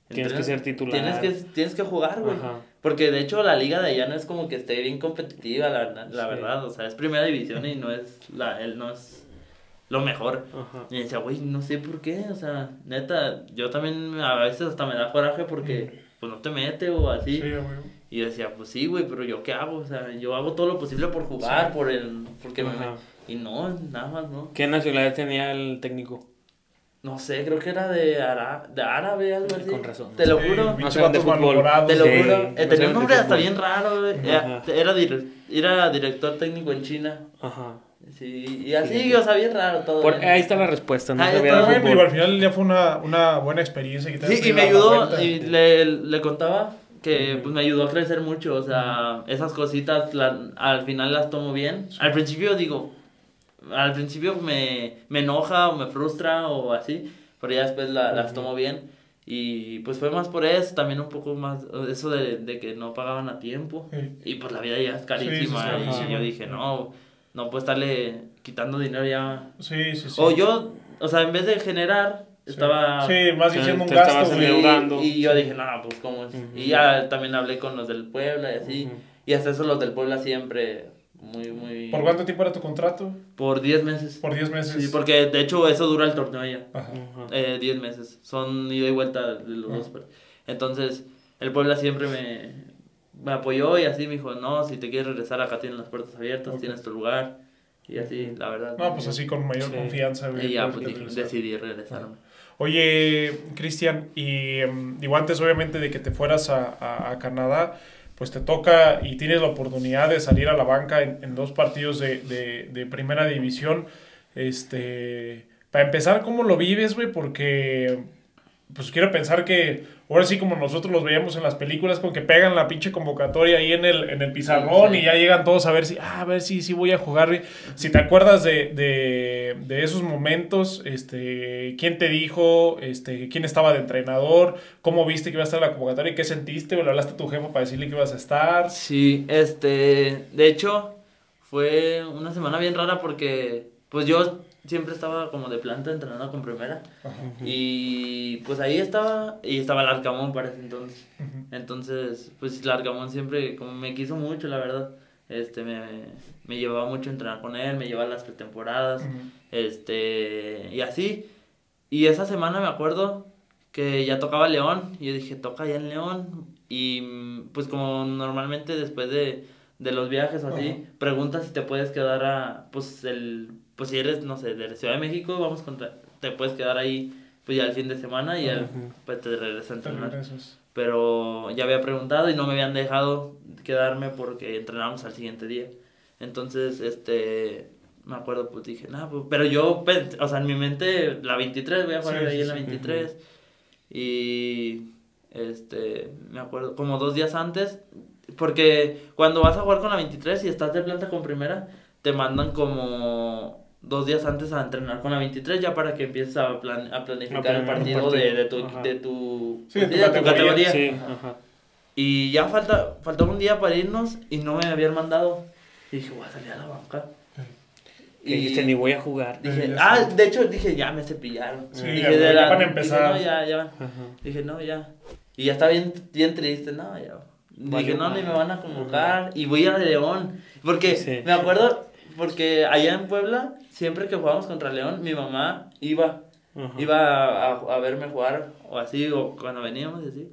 Tienes que ser titular. Tienes que, tienes que jugar, güey. Ajá. Porque de hecho la liga de allá no es como que esté bien competitiva, la, la sí. verdad. O sea, es primera división y no es, la, él no es lo mejor. Ajá. Y me decía, güey, no sé por qué. O sea, neta, yo también a veces hasta me da coraje porque... Mm. Pues no te mete o así. Sí, y yo decía, pues sí, güey, pero yo qué hago, o sea, yo hago todo lo posible por jugar, sí. por el, porque me... Y no, nada más, ¿no? ¿Qué nacionalidad tenía el técnico? No sé, creo que era de, ara... de árabe, algo así. Con razón. Te sí, lo juro. No sé, de fútbol. Te lo sí. juro. Eh, tenía un nombre hasta bien raro, güey. Era, era, dire... era director técnico en China. Ajá. Sí, y así, sí. o sea, bien raro todo. Por, ahí está la respuesta, ¿no? Bien, pero al final ya fue una, una buena experiencia. Que sí, y me ayudó, y le, le contaba que uh-huh. pues me ayudó a crecer mucho, o sea, uh-huh. esas cositas la, al final las tomo bien. Sí. Al principio digo, al principio me, me enoja o me frustra o así, pero ya después la, uh-huh. las tomo bien. Y pues fue más por eso, también un poco más, eso de, de que no pagaban a tiempo. Sí. Y pues la vida ya es carísima, sí, sí, sí, y sí. yo dije, no... No puedo estarle quitando dinero ya. Sí, sí, sí. O yo, o sea, en vez de generar, sí. estaba... Sí, más diciendo un gasto. Y, y yo sí. dije, no, pues, ¿cómo es? Uh-huh. Y ya también hablé con los del Puebla y así. Uh-huh. Y hasta eso los del Puebla siempre muy, muy... ¿Por cuánto tiempo era tu contrato? Por diez meses. Por diez meses. Sí, porque de hecho eso dura el torneo ya. Ajá. Eh, diez meses. Son ida y vuelta de los dos. Uh-huh. Entonces, el Puebla siempre me... me apoyó y así me dijo, no, si te quieres regresar acá tienes las puertas abiertas, okay. tienes tu lugar. Y así, la verdad. No, pues así con mayor sí. confianza. Y ya pues, regresar. Decidí regresarme. Oye, Cristian, y, y antes obviamente de que te fueras a, a, a Canadá, pues te toca y tienes la oportunidad de salir a la banca en, en dos partidos de, de, de primera división. Este, para empezar, ¿cómo lo vives, güey? Porque... pues quiero pensar que ahora sí como nosotros los veíamos en las películas con que pegan la pinche convocatoria ahí en el, en el pizarrón sí, sí. y ya llegan todos a ver si ah, a ver si, si voy a jugar. Si te acuerdas de, de, de esos momentos, este, quién te dijo, este, quién estaba de entrenador, cómo viste que iba a estar la convocatoria y qué sentiste o le hablaste a tu jefe para decirle que ibas a estar. Sí, este, de hecho fue una semana bien rara porque pues yo siempre estaba como de planta entrenando con primera. Ajá. Y pues ahí estaba. Y estaba Larcamón para ese entonces. Ajá. Entonces, pues Larcamón siempre como me quiso mucho, la verdad. Este, me, me llevaba mucho a entrenar con él, me llevaba las pretemporadas. Ajá. Este, y así. Y esa semana me acuerdo que ya tocaba León. Y yo dije, toca ya en León. Y pues como normalmente después de, de los viajes o así, ajá. preguntas si te puedes quedar a, pues el... pues si eres, no sé, de la Ciudad de México, vamos contra, te puedes quedar ahí pues ya el fin de semana y al, pues te regresas a entrenar. Pero ya había preguntado y no me habían dejado quedarme porque entrenábamos al siguiente día. Entonces, este, me acuerdo, pues dije, nada, pues, pero yo, pues, o sea, en mi mente, la veintitrés, voy a jugar sí, ahí sí, en la veintitrés. Ajá. Y, este, me acuerdo, como dos días antes, porque cuando vas a jugar con la veintitrés y estás de planta con primera, te mandan como... dos días antes a entrenar con la veintitrés ya para que empieces a, plan, a planificar a el partido, partido. De, de tu, de tu, sí, de tu, de tu categoría. Sí, ajá. Y ya falta, faltó un día para irnos y no me habían mandado. Y dije, voy a salir a la banca. Y dijiste, ni voy a jugar. Dije, ah, de hecho, dije, ya me cepillaron. Sí, dije, ya, la, van a empezar. Dije, no, ya, ya van. Dije, no, ya. Y ya está bien, bien triste, no, ya. Dije, no, ni me van a convocar. Ajá. Y voy a León. Porque sí. me acuerdo... porque allá en Puebla, siempre que jugábamos contra León, mi mamá iba, ajá. iba a, a, a verme jugar, o así, o cuando veníamos, y así.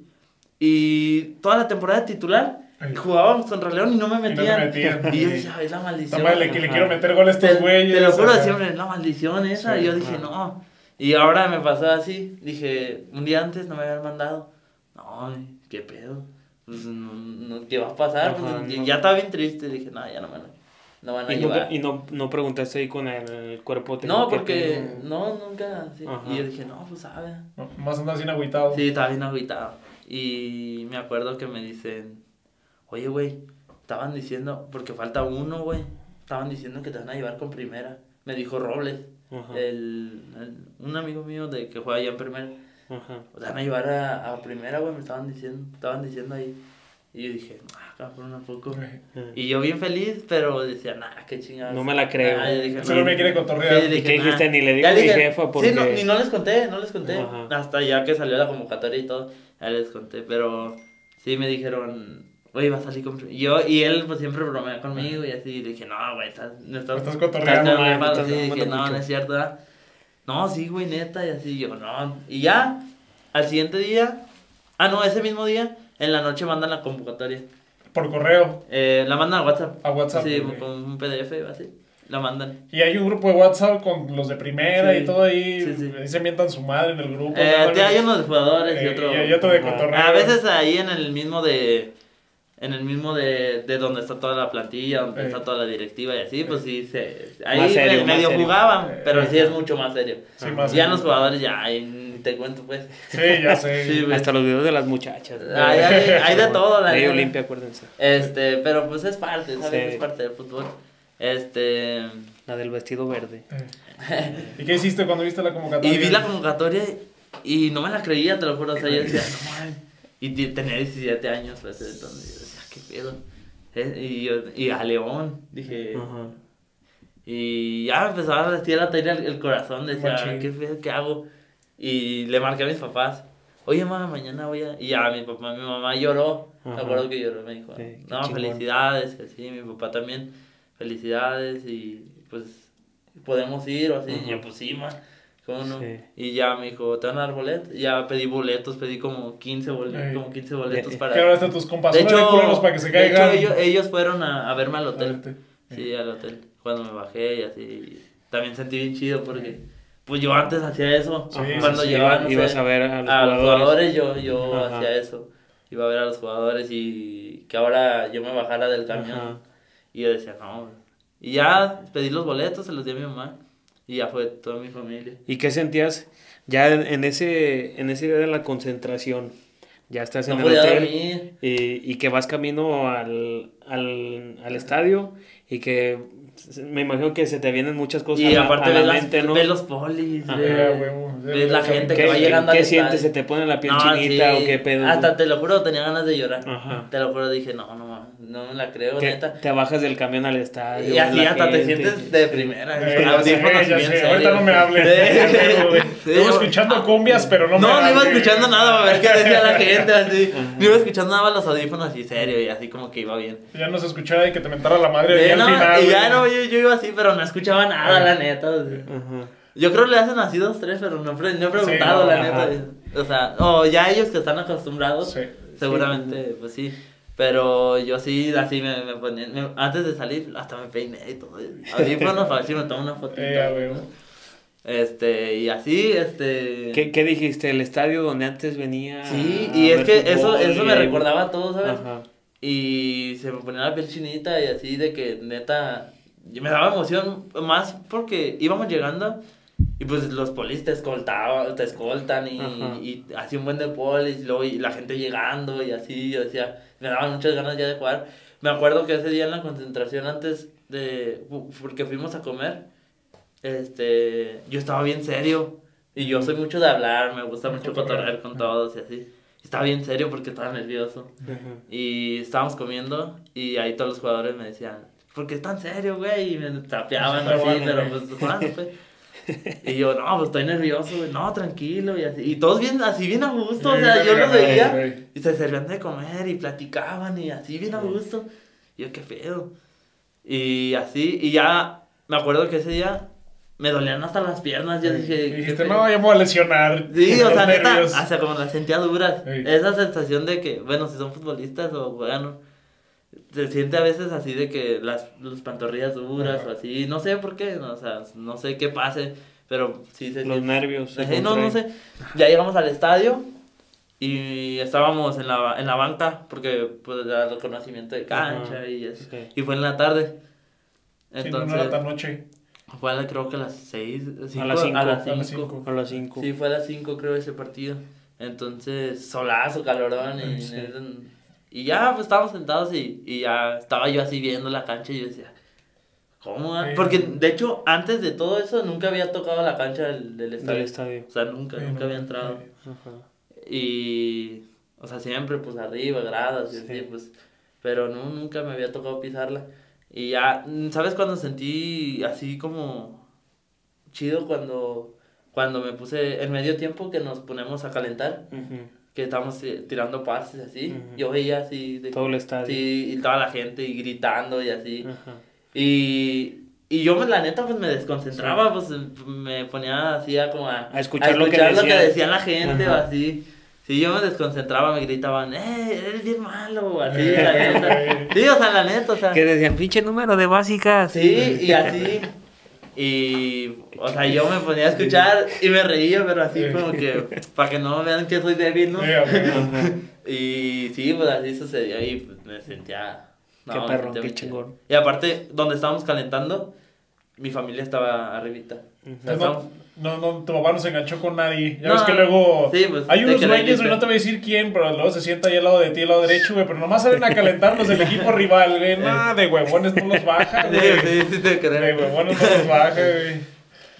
Y toda la temporada titular, ay. Jugábamos contra León y no me metían. Y, no metían. Y yo decía, es la maldición. Está mal, que le quiero meter gol a estos güeyes. Te lo juro, siempre es la maldición esa, sí, y yo dije, ajá. no. Y ahora me pasó así, dije, un día antes no me habían mandado. No, qué pedo, pues, no, no, ¿qué va a pasar? Ajá, pues, no. Ya estaba bien triste, dije, no, ya no me lo... no van a y llevar. Nunca, ¿Y no, no preguntaste ahí con el cuerpo técnico? No, porque que... no, nunca. Sí. Y yo dije, no, pues sabe. Más andas bien agüitado. Sí, estaba bien agüitado. Y me acuerdo que me dicen, oye, güey, estaban diciendo, porque falta uno, güey. Estaban diciendo que te van a llevar con primera. Me dijo Robles, el, el, un amigo mío de que juega allá en primera. Ajá. Te van a llevar a, a primera, güey, me estaban diciendo, estaban diciendo ahí. Y yo dije, ah, cabrón, ¿a poco? Y yo bien feliz, pero decía, nah, qué chingados. No me la creo. Ah, dije, solo no, me quiere cotorrear. Sí, ¿y qué nah. dijiste? Ni le digo a mi jefa porque... Sí, no, ni no les conté, no les conté. Ajá. Hasta ya que salió la convocatoria y todo, ya les conté. Pero sí me dijeron, oye, va a salir con... Yo, y él pues siempre bromea conmigo y así. Y dije, no, güey, estás... No estás, estás cotorreando. Estás mal, estás sí, dije, mucho. No, no es cierto, ¿verdad? No, sí, güey, neta. Y así yo, no. Y ya, al siguiente día... Ah, no, ese mismo día... En la noche mandan la convocatoria. ¿Por correo? Eh, la mandan a WhatsApp. A WhatsApp. Sí, okay. Con un P D F así. La mandan. Y hay un grupo de WhatsApp con los de primera sí, y todo ahí. Sí, sí. Ahí se mientan su madre en el grupo. Eh, hay uno de jugadores eh, y otro. Y hay otro de cotorreo. A veces ahí en el mismo de... En el mismo de, de donde está toda la plantilla, donde eh. está toda la directiva y así, pues sí, se, ahí serio, medio serio. Jugaban, eh, pero eh, sí es mucho más serio. Sí, más ya serio. Los jugadores ya, ahí, te cuento pues. Sí, ya sé. Sí, pues. Hasta los videos de las muchachas. Hay, hay, hay de todo. La medio limpia, acuérdense. Este, pero pues es parte, ¿sabes? Sí. Es parte del fútbol. Este... La del vestido verde. Eh. ¿Y qué hiciste cuando viste la convocatoria? Y vi la convocatoria y no me la creía, te lo juro. O sea, yo decía, no mames. Y tenía diecisiete años, pues, entonces yo decía, qué pedo. ¿Eh? Y, yo, y a León, dije. Uh-huh. Y ya empezaba a vestir la tarea el corazón, decía, Manche. qué pedo, qué hago. Y le marqué a mis papás, oye, mamá, mañana voy a. Y ya mi papá, mi mamá lloró, me uh-huh. acuerdo que lloró, me dijo, sí, no, chingón. Felicidades, así, mi papá también, felicidades, y pues, podemos ir, o así, uh-huh. y yo, pues sí, ma. No? Sí. Y ya me dijo, ¿te van a dar boletos? Ya pedí boletos, pedí como quince boletos, sí. como quince boletos para... Claro, hasta tus compas, de hecho, para que se caigan. De hecho, ellos, ellos fueron a, a verme al hotel. Sí, sí, al hotel. Cuando me bajé y así, también sentí bien chido porque... Sí. Pues yo antes hacía eso, sí, cuando sí, llevaba, no ibas sé, a ver a los, a los jugadores, yo, yo hacía eso. Iba a ver a los jugadores y que ahora yo me bajara del camión. Ajá. Y yo decía, no. Y ya pedí los boletos, se los di a mi mamá. Y ya fue toda mi familia. ¿Y qué sentías ya en, en ese en ese día de la concentración? Ya estás en no el hotel y, y que vas camino al, al, al estadio y que me imagino que se te vienen muchas cosas y a, aparte a la ves mente, las, ¿no? Ves los polis, ves, ves, ves la gente que va llegando al ¿Qué estadio? sientes? ¿Se te pone la piel no, chinita sí. o qué pedo? Hasta te lo juro, tenía ganas de llorar. Ajá. Te lo juro, dije, no, no, no me la creo, neta. Te bajas del camión al estadio. Y así hasta gente. Te sientes de primera. Eh, ya sé, ya sé. Ahorita no me hables. Estuve escuchando cumbias, pero no me No, no iba escuchando nada, a ver qué decía la gente, así. No iba escuchando nada, los audífonos, así serio, y así como que iba bien. Ya no se escuchaba de que te mentara la madre de al final. Y ya no, yo, yo iba así, pero no escuchaba nada, ajá. la neta. O sea. Ajá. Yo creo que le hacen así dos, tres, pero no, no he preguntado, sí, no, la ajá. neta. O sea, o ya ellos que están acostumbrados, sí, seguramente, sí. pues sí. Pero yo sí, así me, me ponía, me, antes de salir, hasta me peiné y todo. Así fue una fácil, me tomé una fotito. Eh, este, y así, este... ¿Qué, qué dijiste? ¿El estadio donde antes venía? Sí, y es que eso, eso me recordaba todo, ¿sabes? Ajá. Y se me ponía la piel chinita y así de que, neta... Yo me daba emoción más porque íbamos llegando y pues los polis te escoltaban, te escoltan y, y así un buen de polis, luego y la gente llegando y así, o sea, me daban muchas ganas ya de jugar. Me acuerdo que ese día en la concentración antes de, porque fuimos a comer, este, yo estaba bien serio y yo soy mucho de hablar, me gusta mucho cotorrear con todos y así. Estaba bien serio porque estaba nervioso y estábamos comiendo y ahí todos los jugadores me decían, porque es tan serio, güey, y me tapeaban así, bueno, pero pues, bueno, pues, y yo, no, pues estoy nervioso, güey, no, tranquilo, y así, y todos bien, así bien a gusto, sí, o sea, yo los veía, güey. Y se servían de comer, y platicaban, y así bien a gusto, y yo, qué pedo, y así, y ya, me acuerdo que ese día, me dolían hasta las piernas, yo dije... Y dijiste, no, ya me voy a lesionar. Sí, o sea, neta, hasta como las sentía duras, sí. Esa sensación de que, bueno, si son futbolistas o juegan... Se siente a veces así de que las, las pantorrillas duras o así, no sé por qué, no, o sea, no sé qué pase, pero sí se Los siente. nervios. Se no, no sé. Ya llegamos al estadio y estábamos en la, en la banca porque pues era el conocimiento de cancha, uh-huh. y eso. Okay. Y fue en la tarde. Entonces, sí, no era tan noche. Fue a la, creo que a las seis. Cinco, a las cinco. A las cinco. A las cinco. A las cinco. Sí, fue a las cinco, creo, ese partido. Entonces, solazo, calorón. Y, sí. y ya, pues, estábamos sentados y, y ya estaba yo así viendo la cancha y yo decía, ¿cómo? Sí. Porque, de hecho, antes de todo eso, nunca había tocado la cancha del, del estadio. Del estadio. O sea, nunca, sí, nunca no, había entrado. Sí. Ajá. Y, o sea, siempre, pues, arriba, gradas y sí. así, pues. Pero no, nunca me había tocado pisarla. Y ya, ¿sabes cuando sentí así como chido cuando, cuando me puse en medio tiempo que nos ponemos a calentar? Uh-huh. Que estábamos eh, tirando pases así. Uh-huh. Yo veía así. De, Todo el estadio. Sí, y toda la gente y gritando y así. Uh-huh. Y, y yo, pues, la neta, pues me desconcentraba, sí. pues me ponía así a como a... A escuchar, a escuchar lo, que, lo decía. que decían la gente uh-huh. o así. Sí, yo me desconcentraba, me gritaban, ¡eh, eres bien malo! Así, la neta. Sí, o sea, la neta, o sea. Que decían, pinche número de básicas. Sí, y así. Y, o sea, yo me ponía a escuchar y me reía, pero así como que, para que no vean que soy débil, ¿no? Y sí, pues así sucedió y pues, me sentía... No, qué perro, qué chingón. Y aparte, donde estábamos calentando, mi familia estaba arribita. Uh-huh. No, no, tu papá no se enganchó con nadie. Ya no, ves que luego sí, pues, hay unos güeyes, güey, no te voy a decir quién, pero luego se sienta ahí al lado de ti, al lado derecho, güey, pero nomás salen a calentarnos del equipo rival, güey. Nada de huevones no los baja, güey. Sí, sí, sí te creo. De huevones no los baja, güey.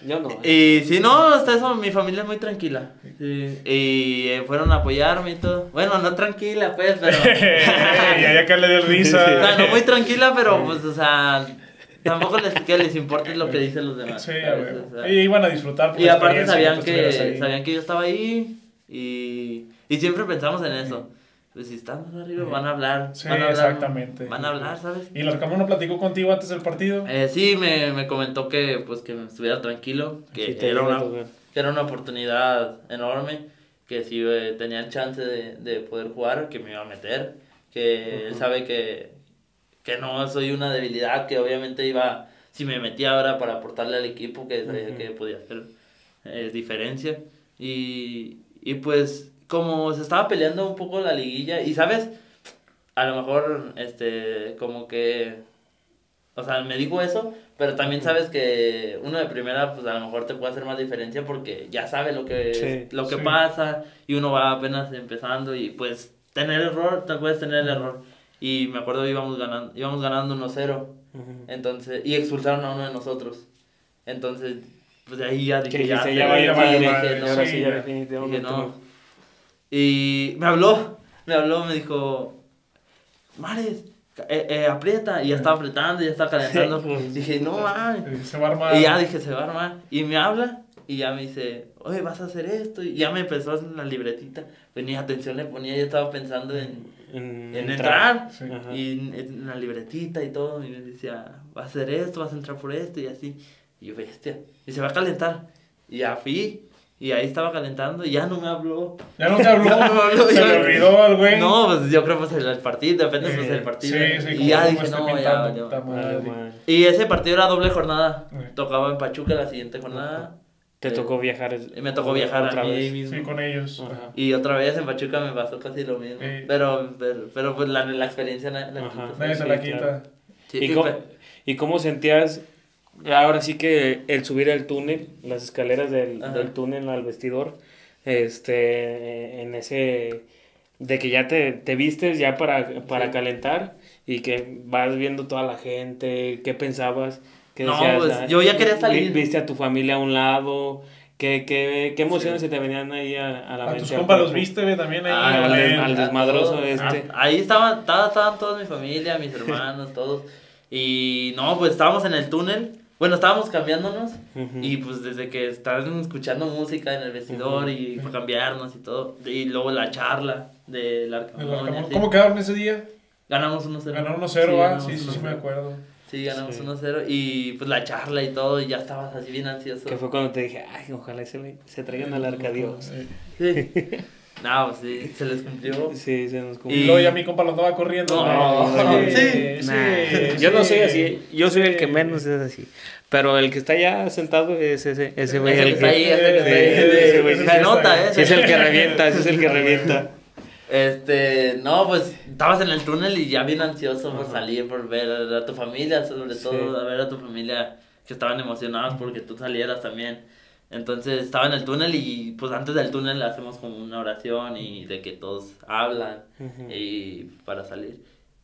Yo no. Y sí, no, hasta eso, mi familia es muy tranquila. Sí. Y eh, fueron a apoyarme y todo. Bueno, no tranquila, pues, pero. Y allá acá le dio risa. Sí, sí. O sea, no muy tranquila, pero pues, o sea. Tampoco les, que les importe lo que dicen los demás. Sí, a ver. O sea, y iban a disfrutar. Por y aparte sabían que, sabían que yo estaba ahí y, y siempre pensamos en eso. Pues si estamos arriba sí. van a hablar. Sí, van a hablar, exactamente. Van a hablar, ¿sabes? ¿Y Larcamón no platicó contigo antes del partido? Eh, sí, me, me comentó que, pues, que me estuviera tranquilo, que, sí, era, una, que era una oportunidad enorme, que si eh, tenía el chance de, de poder jugar, que me iba a meter, que uh-huh. él sabe que... que no soy una debilidad, que obviamente iba, si me metía ahora para aportarle al equipo, que sabía uh-huh. que podía hacer eh, diferencia, y, y pues, como se estaba peleando un poco la liguilla, y sabes, a lo mejor, este, como que, o sea, me dijo eso, pero también sabes que uno de primera, pues a lo mejor te puede hacer más diferencia, porque ya sabe lo que, sí, lo que sí. pasa, y uno va apenas empezando, y pues, tener error, te puedes tener el error. Y me acuerdo que íbamos ganando, íbamos ganando uno cero. Uh-huh. Entonces, y expulsaron a uno de nosotros. Entonces, pues de ahí ya dije, ya, se ya, ya, ya, ya, dije, no, ahora sí, ya definitivamente. Dije, no. Y me habló, me habló, me dijo, Mares, eh, eh, aprieta. Y ya estaba apretando, ya estaba calentando. Sí. Dije, no, man. Se va a armar. Y ya dije, se va a armar. Y me habla. Y ya me dice, oye, vas a hacer esto. Y ya me empezó a hacer la libretita. Venía, atención le ponía, yo estaba pensando en, en, en entrar. entrar. Sí. Y en, en la libretita y todo. Y me decía, vas a hacer esto, vas a entrar por esto y así. Y yo, bestia. Y se va a calentar. Y ya fui. Y ahí estaba calentando y ya no me habló. Ya no te habló. no me habló. Se le olvidó al güey. No, pues yo creo que pues, el partido, apenas pues, el partido. Sí, sí, y ya dije, no, ya, yo, madre. Y ese partido era doble jornada. Okay. Tocaba en Pachuca la siguiente jornada. Okay. Te eh, tocó viajar. Me tocó viajar otra a mí vez. mismo. Sí, con ellos. Ajá. Y otra vez en Pachuca me pasó casi lo mismo. Sí. Pero, pero, pero pues la, la experiencia la, la quita. Nadie se la quita. Claro. Sí, ¿Y, sí, cómo, pero... ¿Y cómo sentías ahora sí que el subir al túnel, las escaleras del, del túnel al vestidor, este, en ese, de que ya te, te vistes ya para, para sí. calentar y que vas viendo toda la gente, qué pensabas? No, decías, pues yo ya quería salir. Viste a tu familia a un lado. ¿Qué, qué, qué emociones sí. se te venían ahí a, a la mente? A tus compas los viste también ahí. Ah, al, al, al desmadroso todos, este. A, ahí estaban, estaban, estaban todos mi familia, mis hermanos, todos. Y no, pues estábamos en el túnel. Bueno, estábamos cambiándonos. Uh-huh. Y pues desde que estaban escuchando música en el vestidor uh-huh. y para cambiarnos y todo. Y luego la charla del Larcamón. ¿Cómo quedaron ese día? Ganamos uno cero. Ganaron uno cero, sí, ah, sí, sí, sí, me acuerdo. Sí, ganamos sí. uno cero y pues la charla y todo, y ya estabas así bien ansioso. Que fue cuando te dije, ay, ojalá se, se traigan al arca Dios. Sí. No, pues sí, se les cumplió. Sí, se nos cumplió. Y luego ya mi compa lo andaba corriendo. No, no, no. Sí, sí, nah. sí. Yo no soy así, yo soy el que menos es así. Pero el que está allá sentado es ese, ese güey. Es el que está ahí, ese que está ahí. Se nota, ¿eh? Es el que revienta, ese es el que revienta. Este, no, pues estabas en el túnel y ya bien ansioso por salir, por ver a tu familia, sobre sí. todo a ver a tu familia, que estaban emocionados porque tú salieras también. Entonces estaba en el túnel y pues antes del túnel hacemos como una oración y de que todos hablan uh-huh. y para salir.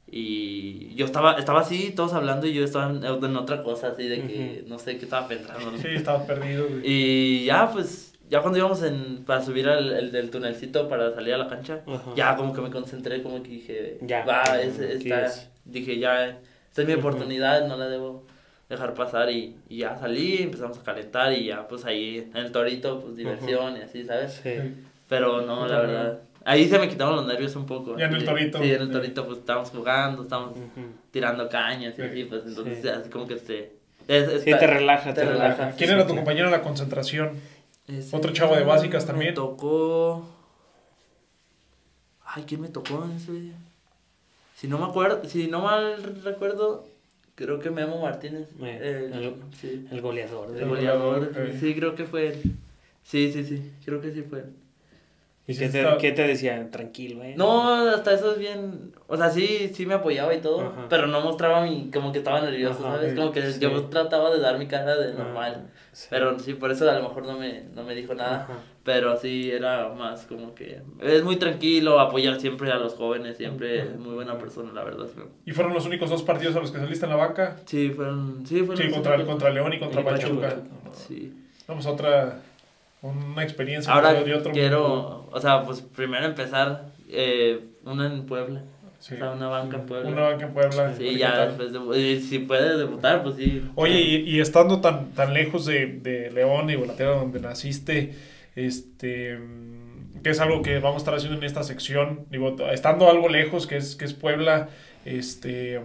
Y yo estaba estaba así, todos hablando, y yo estaba en, en otra cosa así de que uh-huh. no sé qué estaba pensando. Sí, estaba perdido, güey. Y ya pues ya cuando íbamos en, para subir al el, el tunelcito para salir a la cancha, uh-huh. ya como que me concentré, como que dije, ya. Va, es, esta, es? dije ya, esta es mi uh-huh. oportunidad, no la debo dejar pasar, y, y ya salí, empezamos a calentar y ya pues ahí en el torito pues diversión uh-huh. y así, ¿sabes? Sí. Pero no, uh-huh. la verdad, ahí se me quitaron los nervios un poco. Ya en el torito. Sí, en el torito pues estábamos jugando, estábamos uh-huh. tirando cañas y uh-huh. así, pues entonces sí. así como que se... Es, es, sí, te relaja, te, te relaja. relaja. ¿Quién sí, era tu sí. compañero en la concentración? Ese Otro chavo de básicas también. Me tocó... Ay, ¿quién me tocó en ese día? Si no me acuerdo, si no mal recuerdo... Creo que Memo Martínez, eh, el, el, sí. el goleador. El goleador, eh. sí, creo que fue él. Sí, sí, sí, creo que sí fue él. ¿Y qué te, ¿qué te decía? Tranquilo, eh. No, hasta eso es bien, o sea, sí, sí me apoyaba y todo, ajá. pero no mostraba mi, como que estaba nervioso, ajá, ¿sabes? Como que sí. yo trataba de dar mi cara de normal, ah, sí. pero sí, por eso a lo mejor no me, no me dijo nada, ajá. pero sí, era más como que, es muy tranquilo, apoyar siempre a los jóvenes, siempre ajá. muy buena persona, la verdad. Sí. ¿Y fueron los únicos dos partidos a los que saliste en la banca? Sí, fueron, sí, fueron. Sí, contra, contra León y contra y Pachuca. Pachuca. No, sí. Vamos a otra... Una experiencia. Ahora de otro quiero, mundo. O sea, pues primero empezar eh, una en Puebla. Sí. O sea, una banca en Puebla. Una banca en Puebla. Sí, sí ya después de, si puedes debutar, pues sí. Oye, y, y estando tan, tan lejos de, de León y Guadalajara, donde naciste, este, que es algo que vamos a estar haciendo en esta sección, digo, estando algo lejos, que es, que es Puebla, este...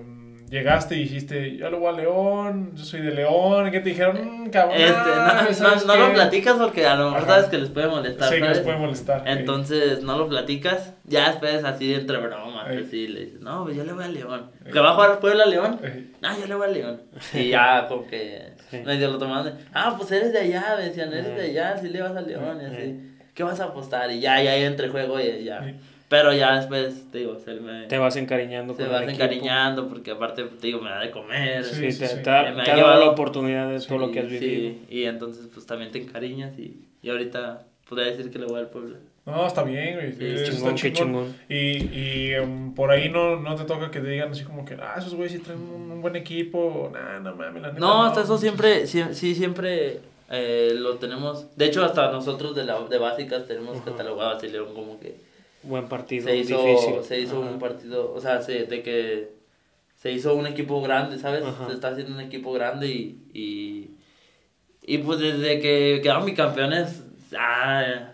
Llegaste y dijiste, yo lo voy a León, yo soy de León, ¿qué te dijeron? Mmm, cabrón, este, no, no, no lo platicas porque a lo mejor ajá. sabes que les puede molestar, sí, ¿sabes? Que les puede molestar. Entonces, okay. no lo platicas, ya después así entre bromas, eh. así le dices, no, pues yo le voy a León. Eh. ¿Que va a jugar a Puebla León? Eh. No, yo le voy a León. Y ya, como que eh. medio lo tomaban, ah, pues eres de allá, me decían, eres eh. de allá, sí le vas a León, eh. y así, ¿qué vas a apostar? Y ya, ya, entre juego y ya... Eh. Pero ya después, te digo, se me... Te vas encariñando con el equipo. Te vas encariñando porque aparte, te digo, me da de comer. Sí, sí, sí, te, sí. Te, te ha llevado llevado la oportunidad de todo sí, lo que has vivido. Sí, y entonces, pues, también te encariñas y, y ahorita podría decir que le voy al pueblo. No, está bien, güey. Sí, es chingón, qué chingón. Y, y um, por ahí no, no te toca que te digan así como que, ah, esos güeyes sí traen un, un buen equipo. Nah, no mames, la neta. No, hasta no. eso siempre, sí, sí siempre... Eh, lo tenemos... De hecho, hasta nosotros de, la, de básicas tenemos uh-huh. catalogado así, León, como que... Buen partido, se hizo, difícil. Se hizo ajá. un partido, o sea, se, de que se hizo un equipo grande, ¿sabes? Ajá. Se está haciendo un equipo grande y, y, y pues desde que quedaron bicampeones, ah,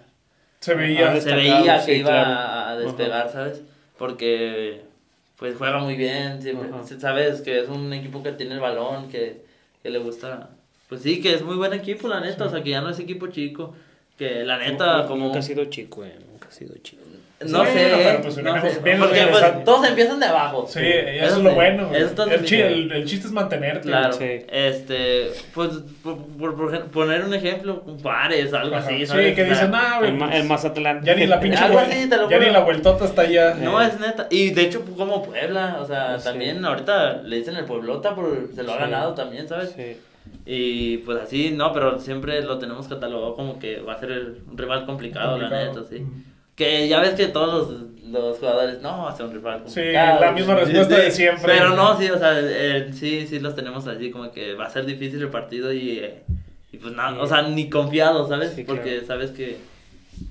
se veía, se veía que sí, iba claro. a despegar, ajá. ¿sabes? Porque pues juega muy bien, siempre, ¿sabes? Que es un equipo que tiene el balón, que, que le gusta, pues sí, que es muy buen equipo, la neta, sí. o sea, que ya no es equipo chico, que la neta no, como... Nunca ha sido chico, eh, nunca ha sido chico. No sí, sé, pues, no sé. Bien, porque pues, todos empiezan de abajo. Sí, eso, eso es lo bueno. El, ch el, el chiste es mantenerte. Claro, sí. este, pues, por, por, por poner un ejemplo, un pares, algo ajá. así. Sí, ¿sabes? Que dicen, ah, el, pues, el Mazatlán. Ya ni la pinche ah, vuelta, sí, ya ni la vueltota está allá. No, eh. es neta. Y de hecho, como Puebla, o sea, sí. también ahorita le dicen el Pueblota, por, se lo ha sí. ganado también, ¿sabes? Sí. Y pues así, no, pero siempre lo tenemos catalogado como que va a ser el, un rival complicado, complicado. La neta, sí. Mm. Que ya ves que todos los, los jugadores, no, hace un rival complicado. Sí, la misma respuesta sí, de siempre. Pero no, sí, o sea, eh, sí, sí los tenemos así como que va a ser difícil el partido y, eh, y pues nada, sí. o sea, ni confiado, ¿sabes? Sí, porque claro. sabes que,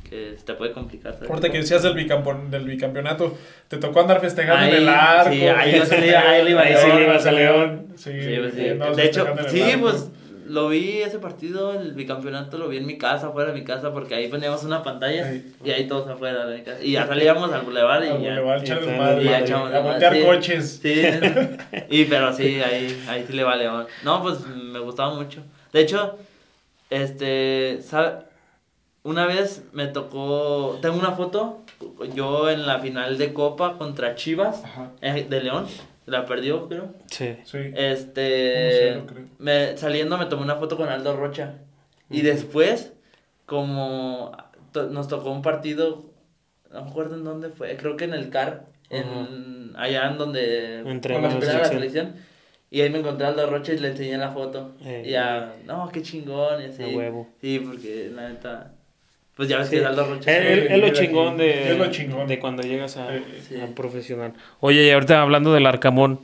que se te puede complicar. ¿Sabes? Ahorita que decías del, bicampo- del bicampeonato, te tocó andar festejando ahí, en el arco. Sí, ahí le ibas a León. Sí, sí, pues, sí. De hecho, sí, pues... Lo vi ese partido, el bicampeonato, lo vi en mi casa, afuera de mi casa, porque ahí poníamos una pantalla sí. y ahí todos afuera de mi casa. Y ya salíamos al bulevar y, y ya. Al bulevar, y ya echamos a montear sí, coches. Sí, y, pero sí, ahí, ahí sí le vale. No, pues me gustaba mucho. De hecho, este, ¿sabe? Una vez me tocó, tengo una foto, yo en la final de Copa contra Chivas ajá. de León. La perdió, creo. Sí. sí. Este. No sé, creo. Me, saliendo me tomé una foto con Aldo Rocha. Mm. Y después, como to, nos tocó un partido no me acuerdo en dónde fue, creo que en el C A R, en, allá en donde entre la selección. selección, y ahí me encontré a Aldo Rocha y le enseñé la foto, eh, y ya, no, qué chingón, y así, a huevo. Sí, porque la neta, pues ya ves sí. que es Aldo Rocha. Es lo chingón de cuando llegas a, sí. a profesional. Oye, y ahorita hablando del Larcamón,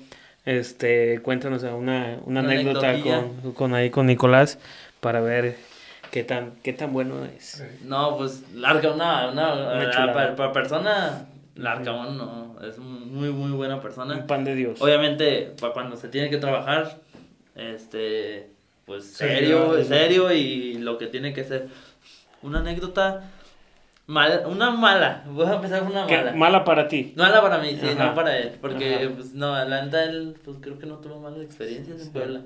este, cuéntanos una, una, una anécdota con, con ahí con Nicolás, para ver qué tan qué tan bueno es. No, pues Larcamón, no, no, para, para persona, Larcamón no, es muy, muy buena persona. Un pan de Dios. Obviamente, para cuando se tiene que trabajar, este, pues serio, serio, serio y lo que tiene que ser. Una anécdota mala, una mala, voy a empezar con una mala. Mala para ti. Mala para mí, sí, Ajá. no para él, porque pues, no, la neta él, pues creo que no tuvo malas experiencias sí. en Puebla.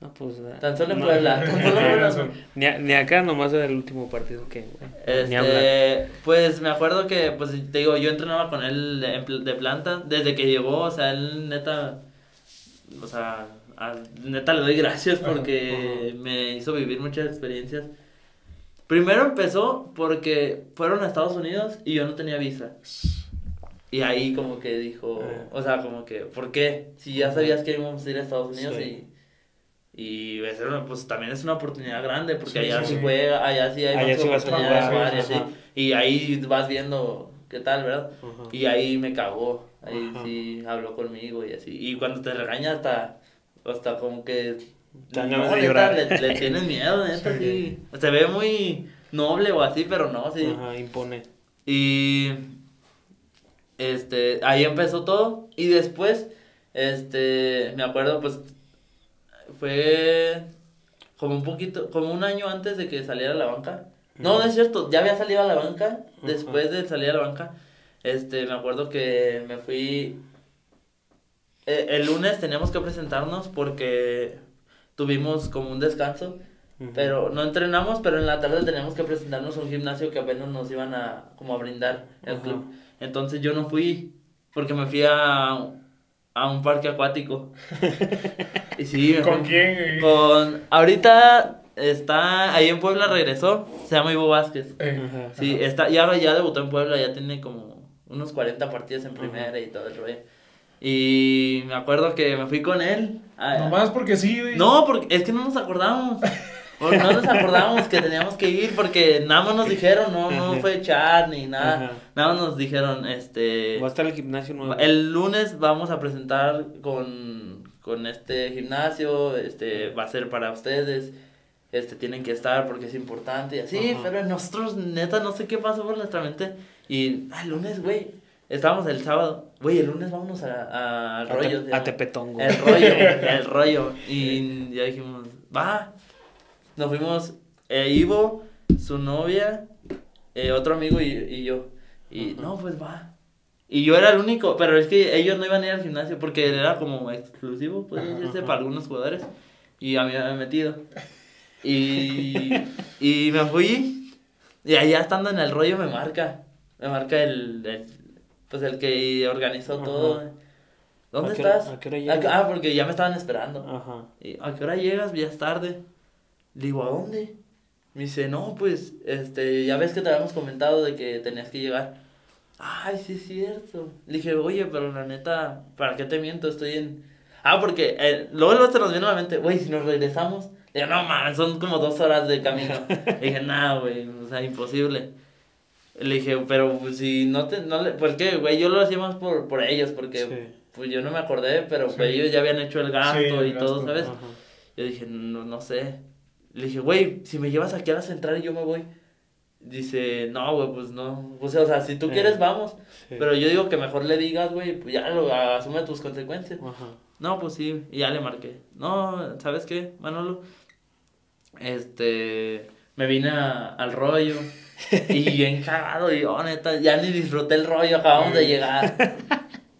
No, pues, tan solo en no, Puebla, tan solo en Puebla. Ni, a, ni acá nomás era el último partido que... Este, ni hablar. Pues me acuerdo que, pues te digo, yo entrenaba con él de, de planta desde que llegó, o sea, él neta, o sea, a, neta le doy gracias porque uh -huh. me hizo vivir muchas experiencias. Primero empezó porque fueron a Estados Unidos y yo no tenía visa. Y ahí como que dijo, o sea, como que, ¿por qué? Si ya sabías que íbamos a ir a Estados Unidos sí. y, y una, pues también es una oportunidad grande porque sí, allá sí, sí juega, allá sí hay allá más sí oportunidades a jugar, de jugar y, y ahí vas viendo qué tal, ¿verdad? Ajá. Y ahí me cagó, ahí Ajá. sí habló conmigo y así. Y cuando te regaña hasta, hasta como que... No, neta, le, le tienes miedo, neta, sí. sí. Se ve muy noble o así, pero no, sí. Ajá, impone. Y este, ahí empezó todo. Y después, este, me acuerdo, pues, fue como un poquito, como un año antes de que saliera a la banca. No, no es cierto, ya había salido a la banca. Después Ajá. de salir a la banca, este, me acuerdo que me fui. Eh, el lunes teníamos que presentarnos porque... Tuvimos como un descanso, uh-huh. pero no entrenamos, pero en la tarde teníamos que presentarnos a un gimnasio que apenas nos iban a, como a brindar el uh-huh. club. Entonces yo no fui, porque me fui a, a un parque acuático. Y sí, ¿con fui, quién? Con, ahorita está, ahí en Puebla regresó, se llama Ivo Vázquez. Uh-huh. Sí, está, ya, ya debutó en Puebla, ya tiene como unos cuarenta partidos en primera uh-huh. y todo el rollo. Y me acuerdo que me fui con él. Nomás porque sí, güey. No, porque es que no nos acordamos. No nos acordamos que teníamos que ir porque nada más nos dijeron, no, no fue chat ni nada. Ajá. Nada más nos dijeron, este... Va a estar el gimnasio nuevo. El lunes vamos a presentar con, con este gimnasio, este, va a ser para ustedes, este, tienen que estar porque es importante y así. Ajá. Pero nosotros, neta, no sé qué pasó por nuestra mente. Y el lunes, güey. Estábamos el sábado, güey, el lunes vámonos a, a, rollo, a, te, a Tepetongo. El rollo, el rollo. Y ya dijimos, va. Nos fuimos, eh, Ivo, su novia, eh, otro amigo y, y yo. Y uh-huh. no, pues va. Y yo era el único, pero es que ellos no iban a ir al gimnasio porque era como exclusivo, pues, uh-huh. para algunos jugadores. Y a mí me habían metido. Y, y me fui. Y allá estando en el rollo me marca. Me marca el... el pues el que organizó Ajá. todo. ¿Dónde ¿A qué, estás? ¿A qué hora llegas? Ah, porque ya me estaban esperando. Ajá. Y, ¿a qué hora llegas? Ya es tarde. Le digo, ¿a dónde? Me dice, no, pues, este, ya ves que te habíamos comentado de que tenías que llegar. Ay, sí es cierto. Le dije, oye, pero la neta, ¿para qué te miento? Estoy en... Ah, porque eh, luego, luego se nos viene a la mente, güey, si nos regresamos. Le digo, no, man, son como dos horas de camino. Le dije, nah, güey, o sea, imposible. Le dije, pero pues, si no te, no le, ¿por qué, güey? Yo lo hacía más por, por ellos, porque, sí. pues, yo no me acordé, pero, sí. pues, ellos ya habían hecho el gasto sí, el y gasto, todo, ¿sabes? Ajá. Yo dije, no, no sé. Le dije, güey, si me llevas aquí a la central yo me voy. Dice, no, güey, pues, no. O sea, o sea si tú sí. quieres, vamos. Sí. Pero yo digo que mejor le digas, güey, pues, ya lo, asume tus consecuencias. Ajá. No, pues, sí, y ya le marqué. No, ¿sabes qué, Manolo? Este, me vine a, al rollo. Y bien cagado, y yo, neta, ya ni disfruté el rollo, acabamos de llegar.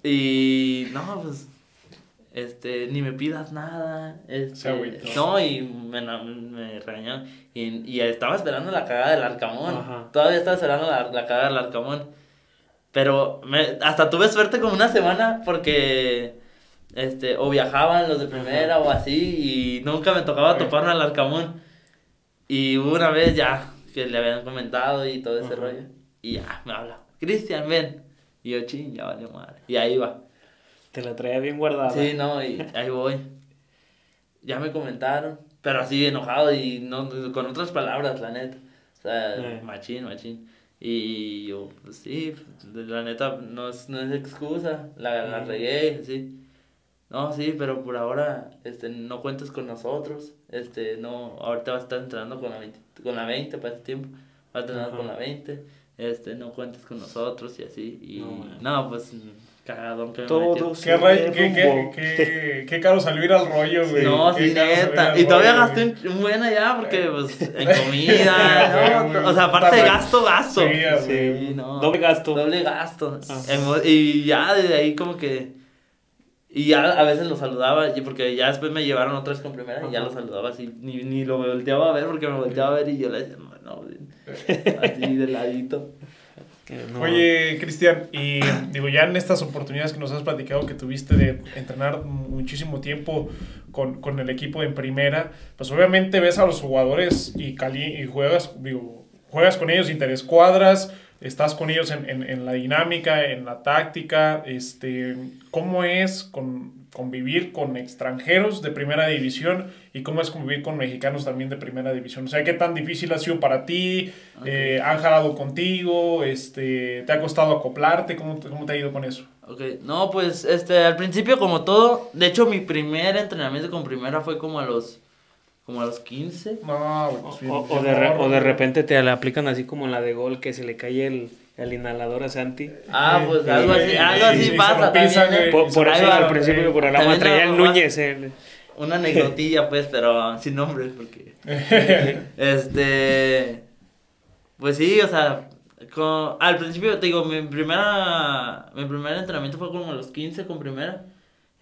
Y no, pues, este, ni me pidas nada. Este, no, y me, me regañaron. Y, y estaba esperando la cagada del Larcamón. Ajá. Todavía estaba esperando la, la cagada del Larcamón. Pero me, hasta tuve suerte como una semana porque... Este, o viajaban los de primera Ajá. o así, y nunca me tocaba toparme al Larcamón. Y una vez ya... que le habían comentado y todo ese Ajá. rollo, y ya, me habla, Cristian, ven. Y yo, ching, ya vale madre. Y ahí va. Te la traía bien guardada. Sí, no, y ahí voy. Ya me comentaron, pero así enojado y no, con otras palabras, la neta. O sea, eh. machín, machín. Y yo, pues sí, la neta, no es, no es excusa, la, la regué, sí. No, sí, pero por ahora, este, no cuentes con nosotros, este, no, ahorita vas a estar entrenando con la veinte, con la veinte para ese tiempo, vas a entrenar uh-huh. con la veinte, este, no cuentes con nosotros y así, y no, no pues, cagadón que todo, me metió. ¿Qué, rey, qué, qué, qué, qué caro salir al rollo, güey? No, sí, neta, y todavía rollo, gasté güey. un buen allá, porque, pues, en comida, ¿no? O sea, aparte de gasto, gasto. Sí, sí, sí, no, doble gasto. Doble gasto, ah. Y ya desde ahí como que... Y ya a veces lo saludaba, porque ya después me llevaron otra vez con primera y ya lo saludaba así, ni, ni lo volteaba a ver, porque me volteaba a ver y yo le decía, no, no, así de ladito. No. Oye, Cristian, y digo, ya en estas oportunidades que nos has platicado que tuviste de entrenar muchísimo tiempo con, con el equipo en primera, pues obviamente ves a los jugadores y, cali- y juegas, digo, juegas con ellos interescuadras, estás con ellos en, en, en la dinámica, en la táctica, este, ¿cómo es con, convivir con extranjeros de primera división y cómo es convivir con mexicanos también de primera división? O sea, ¿qué tan difícil ha sido para ti? Okay. Eh, ¿han jalado contigo? Este, ¿te ha costado acoplarte? ¿Cómo, cómo te ha ido con eso? Okay. No, pues este, al principio como todo, de hecho mi primer entrenamiento con primera fue como a los... Como a los quince. No, pues bien, o, o, de re, o de repente te la aplican así como la de gol, que se le cae el, el inhalador a Santi. Ah, pues eh, algo así, eh, algo así eh, pasa también. Eh, por, por eso va, al principio del eh, programa traía el Núñez. Eh. Una anecdotilla, pues, pero sin nombres, porque... este... Pues sí, o sea, con, al principio, te digo, mi primera... Mi primer entrenamiento fue como a los quince con primera.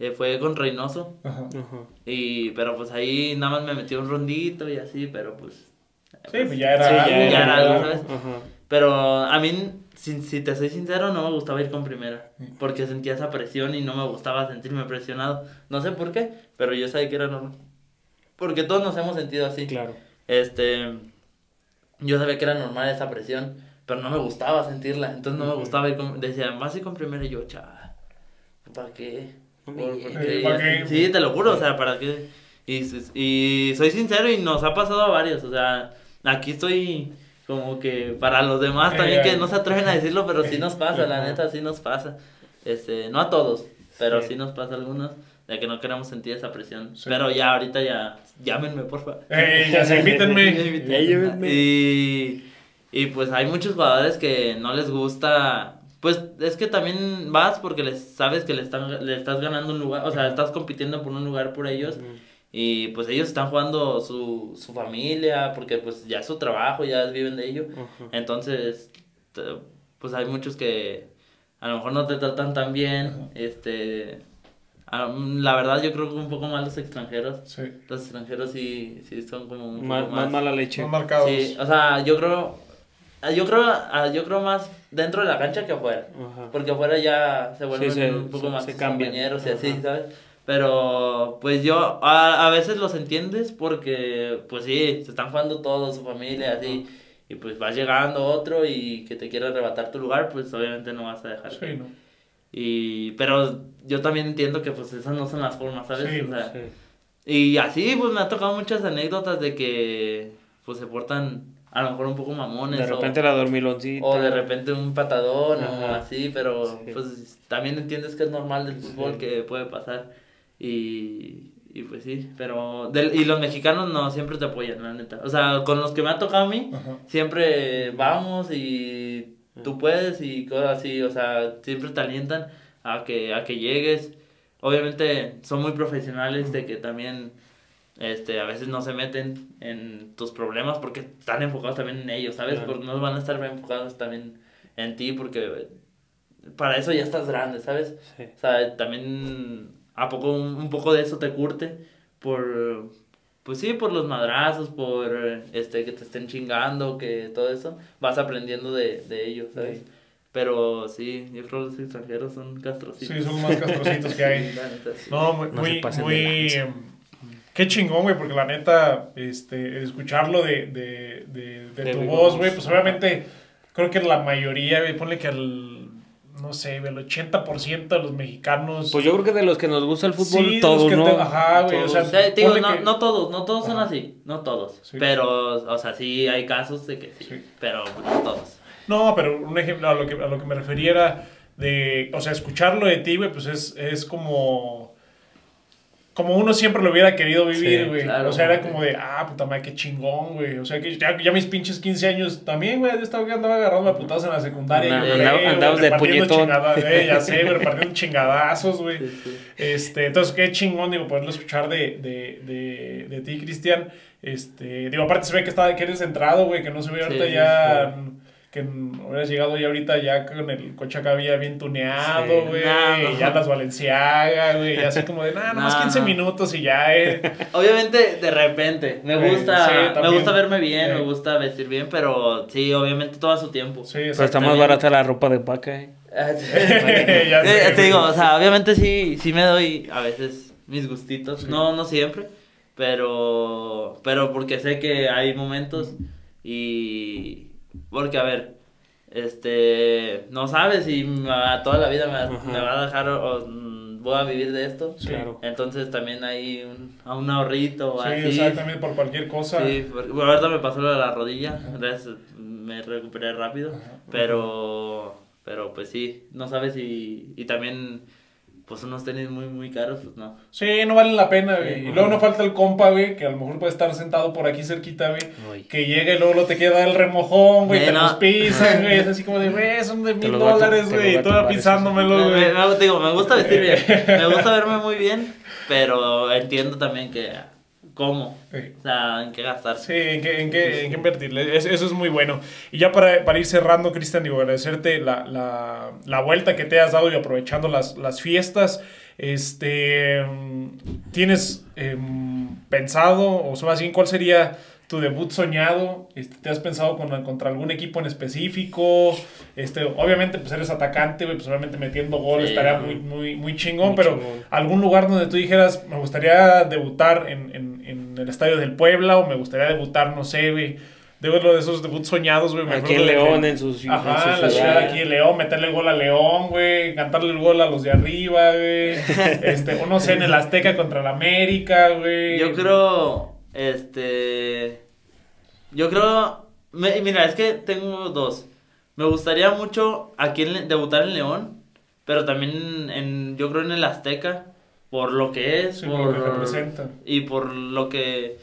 Eh, fue con Reynoso, ajá, ajá. Y, pero pues ahí nada más me metí un rondito y así, pero pues... Sí, pues, pues ya era, sí, algo, ya era, ya era algo, ¿sabes? Ajá. Pero a mí, si, si te soy sincero, no me gustaba ir con primera, porque sentía esa presión y no me gustaba sentirme presionado. No sé por qué, pero yo sabía que era normal, porque todos nos hemos sentido así. Claro. Este, yo sabía que era normal esa presión, pero no me gustaba sentirla, entonces no me gustaba ir con... Decían, vas a ir con primera y yo, chaval, ¿para qué...? Sí, sí, te lo juro, o sea, para que y, y soy sincero y nos ha pasado a varios, o sea, aquí estoy como que para los demás también que no se atreven a decirlo, pero sí nos pasa, la neta, sí nos pasa, este, no a todos, pero sí nos pasa a algunos, de que no queremos sentir esa presión, sí. Pero ya ahorita ya, llámenme por favor, hey, ya se invítenme, ya llévenme. Y, y pues hay muchos jugadores que no les gusta. Pues es que también vas porque les sabes que le, están, le estás ganando un lugar, o sea, estás compitiendo por un lugar por ellos, uh-huh. Y pues ellos están jugando su, su familia, porque pues ya es su trabajo, ya viven de ello, uh-huh. Entonces, te, pues hay muchos que a lo mejor no te tratan tan bien, uh-huh. este... La verdad yo creo que un poco más los extranjeros, sí. Los extranjeros sí, sí son como un mal, poco más... Más mala leche. Más marcados. Sí, o sea, yo creo... Yo creo, yo creo más dentro de la cancha que afuera, ajá. Porque afuera ya se vuelven sí, se, un poco se, más se compañeros y ajá. Así, ¿sabes? Pero pues yo a, a veces los entiendes porque pues sí, se están jugando todos, su familia, ajá. Así, y pues vas llegando otro y que te quiera arrebatar tu lugar, pues obviamente no vas a dejar. Sí, que, no. Y, pero yo también entiendo que pues esas no son las formas, ¿sabes? Sí, o sea, sí. Y así pues me ha tocado muchas anécdotas de que pues se portan... A lo mejor un poco mamones. De repente o, la dormiloncita. O de repente un patadón, ajá. O así, pero sí. Pues también entiendes que es normal del fútbol, sí. Que puede pasar. Y, y pues sí, pero... Del, y los mexicanos no, siempre te apoyan, la neta. O sea, con los que me ha tocado a mí, ajá. Siempre vamos y tú puedes y cosas así. O sea, siempre te alientan a que, a que llegues. Obviamente son muy profesionales, ajá. De que también... Este, a veces no se meten en tus problemas porque están enfocados también en ellos, ¿sabes? Claro. Porque no van a estar enfocados también en ti porque para eso ya estás grande, ¿sabes? Sí. O sea, también a poco un, un poco de eso te curte por, pues sí, por los madrazos, por este que te estén chingando, que todo eso, vas aprendiendo de, de ellos, ¿sabes? Sí. Pero sí, yo creo que los extranjeros son castrocitos. Sí, son más castrocitos que hay. Sí. No, muy... No muy, muy... Qué chingón, güey, porque la neta, este, escucharlo de, de, de, de, de tu voz, güey, pues obviamente creo que la mayoría, ponle que el, no sé, el ochenta por ciento de los mexicanos... Pues yo creo que de los que nos gusta el fútbol, sí, todos, ¿no? Te, ajá, güey, todos. O sea... O sea digo, no, que... no todos, no todos ajá. son así, no todos. Sí. Pero, o sea, sí hay casos de que sí, sí. pero no todos. No, pero un ejemplo, a lo que, a lo que me refería era de... O sea, escucharlo de ti, güey, pues es, es como... Como uno siempre lo hubiera querido vivir, güey. Sí, claro, o sea, era como de, ah, puta madre, qué chingón, güey. O sea, que ya, ya mis pinches quince años también, güey. Yo estaba agarrando a putadas en la secundaria. No, y, no, wey, andamos wey, de puñetón. Eh, ya sé, güey, repartiendo chingadazos, güey. Sí, sí. Este, entonces, qué chingón, digo, poderlo escuchar de, de, de, de ti, Cristian. Este, digo, aparte se ve que, está, que eres centrado, güey, que no se ve ahorita sí, ya... Sí. Que hubieras llegado ya ahorita ya con el coche acá bien tuneado, güey. Sí, no, no. Ya las Valenciaga, güey. Ya así como de, nada, nomás no. quince minutos y ya, eh. Obviamente, de repente. Me wey, gusta sí, me gusta verme bien, wey. Me gusta vestir bien, pero sí, obviamente todo a su tiempo. Sí, pero está más barata la ropa de paca, eh. Ya sé, te digo, o sea, obviamente sí, sí me doy a veces mis gustitos. Sí. No, no siempre, pero, pero porque sé que hay momentos y... Porque, a ver, este, no sabes si a toda la vida me, me va a dejar o, o voy a vivir de esto. Sí. Claro. Entonces también hay un, un ahorrito o sí, así. Sí, exactamente, por cualquier cosa. Sí, por, bueno, ahorita me pasó lo de la rodilla, ajá. Entonces me recuperé rápido. Ajá. Pero, pero pues sí, no sabes si, y también... Pues unos tenis muy, muy caros, pues no. Sí, no vale la pena, güey. Sí, y luego no falta el compa, güey, que a lo mejor puede estar sentado por aquí cerquita, güey. Que llega y luego lo te queda el remojón, güey, te no. los pisan, güey. Es así como de, güey, son de mil dólares, güey. Y todo pisándomelo, güey. Me, me, digo, me gusta vestir bien. Me gusta verme muy bien, pero entiendo también que... ¿Cómo? O sea, ¿en qué gastar? Sí, ¿en qué, en qué, en qué invertirle? Es, eso es muy bueno. Y ya para, para ir cerrando, Cristian, digo, agradecerte la, la, la vuelta que te has dado y aprovechando las, las fiestas. Este, ¿tienes eh, pensado, o más bien, cuál sería tu debut soñado? Este, ¿te has pensado con, contra algún equipo en específico? Este, obviamente, pues eres atacante, wey, pues obviamente metiendo gol sí, estaría muy, muy, muy chingón, muy pero chingón. ¿Algún lugar donde tú dijeras, me gustaría debutar en, en en el estadio del Puebla, o me gustaría debutar, no sé, güey, de verlo de esos debuts soñados, güey? Aquí en León, en sus... Ajá, en su la ciudad, aquí en León, meterle el gol a León, güey, cantarle el gol a los de arriba, güey, este, o no sé, en el Azteca contra el América, güey. Yo creo, este, yo creo, me, mira, es que tengo dos, me gustaría mucho aquí en, debutar en León, pero también en, yo creo en el Azteca, por lo que es, sí, por lo que representa. Y por lo que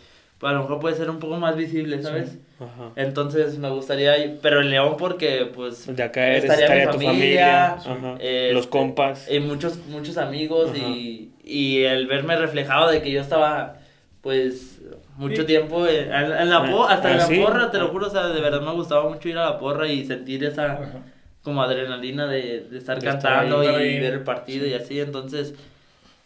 a lo mejor puede ser un poco más visible, ¿sabes? Sí. Ajá. Entonces me gustaría ir, pero en León porque pues de acá eres, estaría, estaría mi familia, tu familia, ajá. Eh, los compas y muchos muchos amigos y, y el verme reflejado de que yo estaba pues mucho sí. tiempo en, en la por, hasta en la sí? porra, te lo juro, o sea, de verdad me gustaba mucho ir a la porra y sentir esa ajá. como adrenalina de, de estar de cantando estar ahí, y ahí. Ver el partido sí. y así, entonces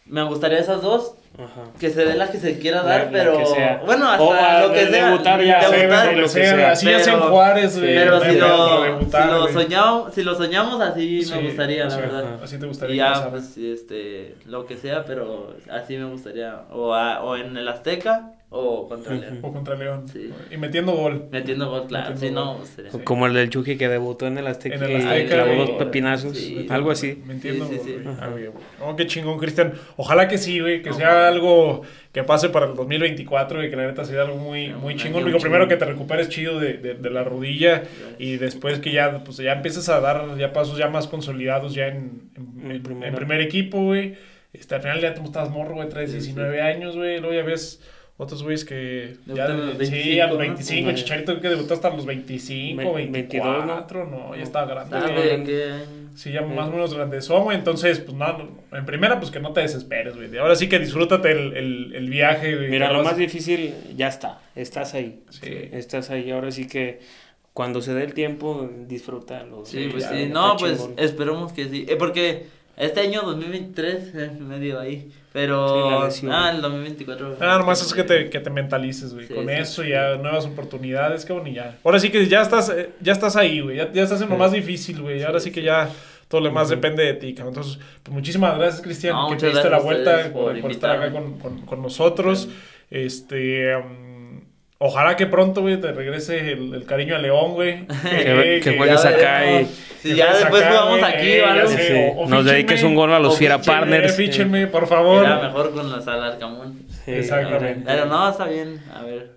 me gustaría esas dos, ajá. que se dé la que se quiera dar, la, pero... La bueno, hasta o a, lo que de, sea. Debutar ya, debutar, sí, lo que sea. Sea. Así pero, ya sea en Juárez, güey. Pero de, si, de, lo, debutar, si, lo soñamos, si lo soñamos, así sí, me gustaría, la sea, verdad. Ajá. Así te gustaría. Y ya, pues, este, lo que sea, pero así me gustaría. O, a, o en el Azteca, o contra León. O contra León. Sí. Y metiendo gol. Metiendo gol, claro. Metiendo sí, gol. No, sería. Sí. Como el del Chucky que debutó en el Azteca. En el Azteca y clavó dos pepinazos. Sí, algo así. Me entiendo. Sí, sí, sí. Ah, bien. Oh, qué chingón, Cristian. Ojalá que sí, güey. Que okay. sea algo que pase para el dos mil veinticuatro y que la neta sea algo muy, sí, muy chingón. Digo, primero que te recuperes chido de, de, de la rodilla y después que ya, pues, ya empieces a dar ya pasos ya más consolidados ya en, en, en, primer, en primer equipo, güey. Este, al final ya tú estás morro, güey. Traes sí, diecinueve sí. años, güey. Luego ya ves... Otros güeyes que... Ya de, los veinticinco, sí, a los veinticinco. ¿No? El Chicharito que debutó hasta los veinticinco, veintidós, no, ya estaba grande. Ah, ya, que... Sí, ya eh. más o menos grandezón, güey. Entonces, pues nada, en primera, pues que no te desesperes, güey. Ahora sí que disfrútate el, el, el viaje, güey. Mira, lo más difícil ya está. Estás ahí. Sí. Estás ahí. Ahora sí que cuando se dé el tiempo, disfrútalo. Sí, pues ya, sí. No, pues chingón. Esperemos que sí. Eh, porque... Este año dos mil veintitrés, eh, medio ahí, pero sí, ah, el dos mil veinticuatro. Ah, nomás es que te, que te mentalices, güey, sí, con sí, eso, sí. ya nuevas oportunidades, cabrón, y ya. Ahora sí que ya estás, ya estás ahí, güey, ya, ya estás en sí. lo más difícil, güey, ahora sí que ya todo lo demás uh-huh. depende de ti, cabrón. Entonces, pues muchísimas gracias, Cristian, no, que te diste la vuelta por, por estar acá con, con, con nosotros. Sí. Este... Um, Ojalá que pronto, güey, te regrese el, el cariño a León, güey. Que, que, que juegues acá de, y... Si ya después jugamos aquí, ¿vale? Sí, sí. O, o nos dediques un gol a los Fiera Partners. Fíchenme, por favor. Era mejor con la sala Larcamón. Sí, exactamente. Pero no, está bien. A ver.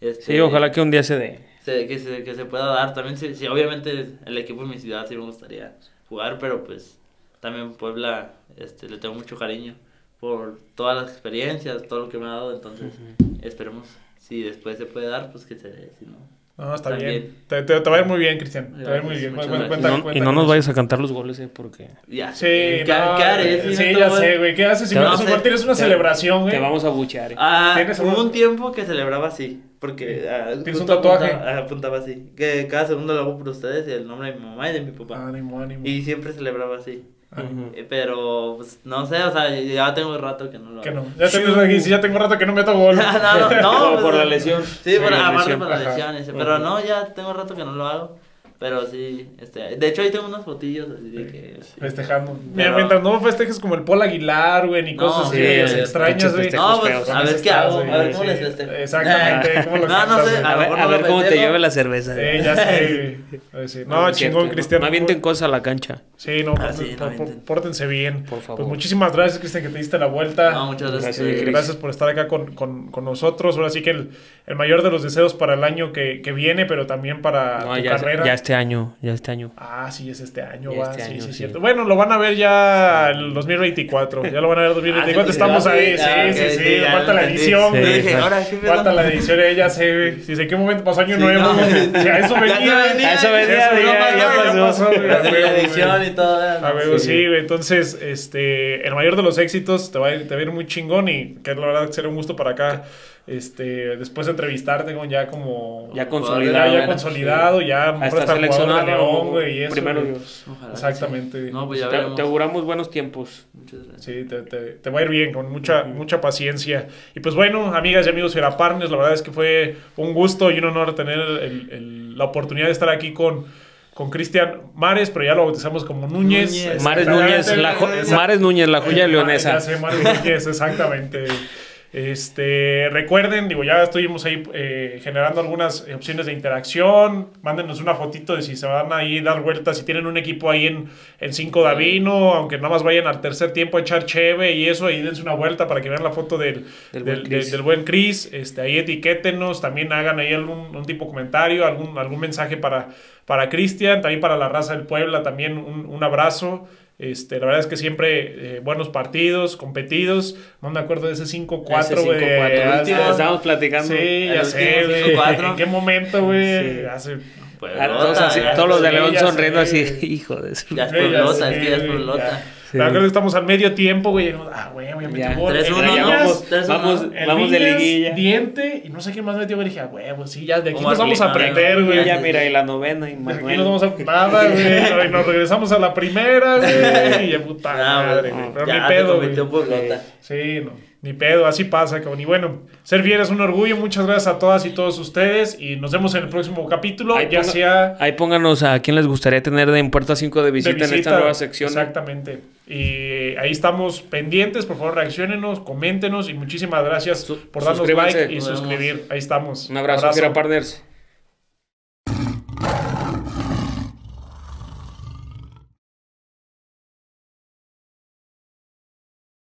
Este, sí, ojalá que un día se dé. Se, que, se, que se pueda dar. También, sí, sí, obviamente, el equipo de mi ciudad sí me gustaría jugar, pero pues también Puebla este, le tengo mucho cariño por todas las experiencias, todo lo que me ha dado. Entonces, uh-huh. esperemos. Si sí, después se puede dar, pues que se dé, si no... No, está bien. bien. Te, te, te va a ir muy bien, Cristian. Te va a ir muy bien. Cuenta, cuenta, cuenta, y no, cuenta, y no nos vayas a cantar los goles, ¿eh? Porque... Ya. Sí, ¿Qué, no, ¿qué haré? Sí, ya sé, güey. ¿Qué haces? Si vas a compartir, es una te, celebración, güey. Te vamos a buchear, ¿eh? Ah, hubo un tiempo que celebraba así. Porque... Sí. Ah, ¿tienes un tatuaje? Apuntaba, apuntaba así. Que cada segundo lo hago por ustedes y el nombre de mi mamá y de mi papá. Ánimo, ánimo. Y siempre celebraba así. Uh-huh. Pero, pues, no sé, o sea, ya tengo rato que no lo hago. Que no. Ya tengo, sí, ya tengo rato que no meto gol. no, no, no pues, por la lesión. Sí, por, la aparte lesión. por las lesiones. Ajá. Pero no, ya tengo rato que no lo hago. Pero sí, este, de hecho ahí tengo unos fotillos así de que... Sí. Festejando. Mira, pero... mientras no festejes como el Pol Aguilar, güey, ni cosas no, así, sí, sí, extrañas, güey. No, pues, a ver qué hago, a ver cómo les festejo. Exactamente, cómo lo No, no sé, a ver, a ver cómo te lleve la cerveza. Sí, ya sé, güey. No, chingón, Cristian. No avienten cosas a la cancha. Sí, no, pórtense bien. Por favor. Pues muchísimas gracias, Cristian, que te diste la vuelta. No, muchas gracias. Gracias por estar acá con nosotros. Ahora sí que el mayor de los deseos para el año que viene, pero también para tu carrera. Ya este año, ya este año. Ah, sí, es este año, va. Este sí, año, sí, es cierto. Sí. Bueno, lo van a ver ya el dos mil veinticuatro. Ya lo van a ver el dos mil veinticuatro. Estamos ahí, sí, ah, sí, sí. sí. Falta la edición, güey. Sí, sí, falta la edición, ya sé, güey. Si sé qué momento pasó año sí, nuevo. No, sí, sí. A eso venía. A eso venía, ya pasó. La edición y todo. A ver, sí, güey. Entonces, este, el mayor de los éxitos, te va a ir muy chingón y que la verdad será un gusto para acá. Este, después de entrevistarte con ya como ya consolidado, ya, ya consolidado, sí. ya hasta seleccionado León, güey, y eso. Primero Dios. Ojalá, exactamente. Sí. No, pues ya te, te auguramos buenos tiempos. Muchas gracias. Sí, te, te, te va a ir bien con mucha uh-huh. mucha paciencia. Y pues bueno, amigas y amigos Fiera Partners, la verdad es que fue un gusto y un honor tener el, el, la oportunidad de estar aquí con con Cristian Mares, pero ya lo bautizamos como Núñez. Núñez. Mares Núñez, la Mares Núñez, la joya leonesa. Ya sé, Mares Núñez, exactamente. Este, recuerden, digo, ya estuvimos ahí eh, generando algunas opciones de interacción. Mándenos una fotito de si se van a ir dar vueltas, si tienen un equipo ahí en, en Cinco Davino, aunque nada más vayan al tercer tiempo a echar cheve y eso, ahí dense una vuelta para que vean la foto del, del, del, buen, Chris. De, del buen Chris. Este, ahí etiquétenos, también hagan ahí algún un tipo de comentario, algún, algún mensaje para, para Cristian, también para la raza del Puebla, también un, un abrazo. Este, la verdad es que siempre eh, buenos partidos, competidos. No me acuerdo de ese cinco cuatro, güey. Estábamos platicando. Sí, ya sé, güey. ¿En qué momento, güey? Sí. Hace... Pues, todos, todos los de León sí, sonriendo así, sí. hijo de su... Ya es Pueblota, es que es Pueblota. La verdad que estamos al medio tiempo, güey. Ah, güey, voy a meter gol. Vamos, vamos, vamos de liguilla. Diente, y no sé quién más metió, güey. Dije, ah, güey, pues sí, ya de aquí nos vamos a aprender, güey. Ya, mira, y la novena, y Manuel. Aquí nos vamos a... Nada, güey. Nos regresamos a la primera, güey. Y de puta madre, güey. Pero ni pedo, güey. Sí, no. Ni pedo, así pasa, cabrón. Y bueno, ser fiel es un orgullo. Muchas gracias a todas y todos ustedes. Y nos vemos en el próximo capítulo. Ahí, ya ponga, sea... ahí pónganos a quién les gustaría tener en Puerta cinco de visita, de visita en esta nueva sección. Exactamente. Y ahí estamos pendientes. Por favor, reaccionénnos, coméntenos. Y muchísimas gracias por darnos like y suscribir. Ahí estamos. Un abrazo, abrazo. Fiera Partners.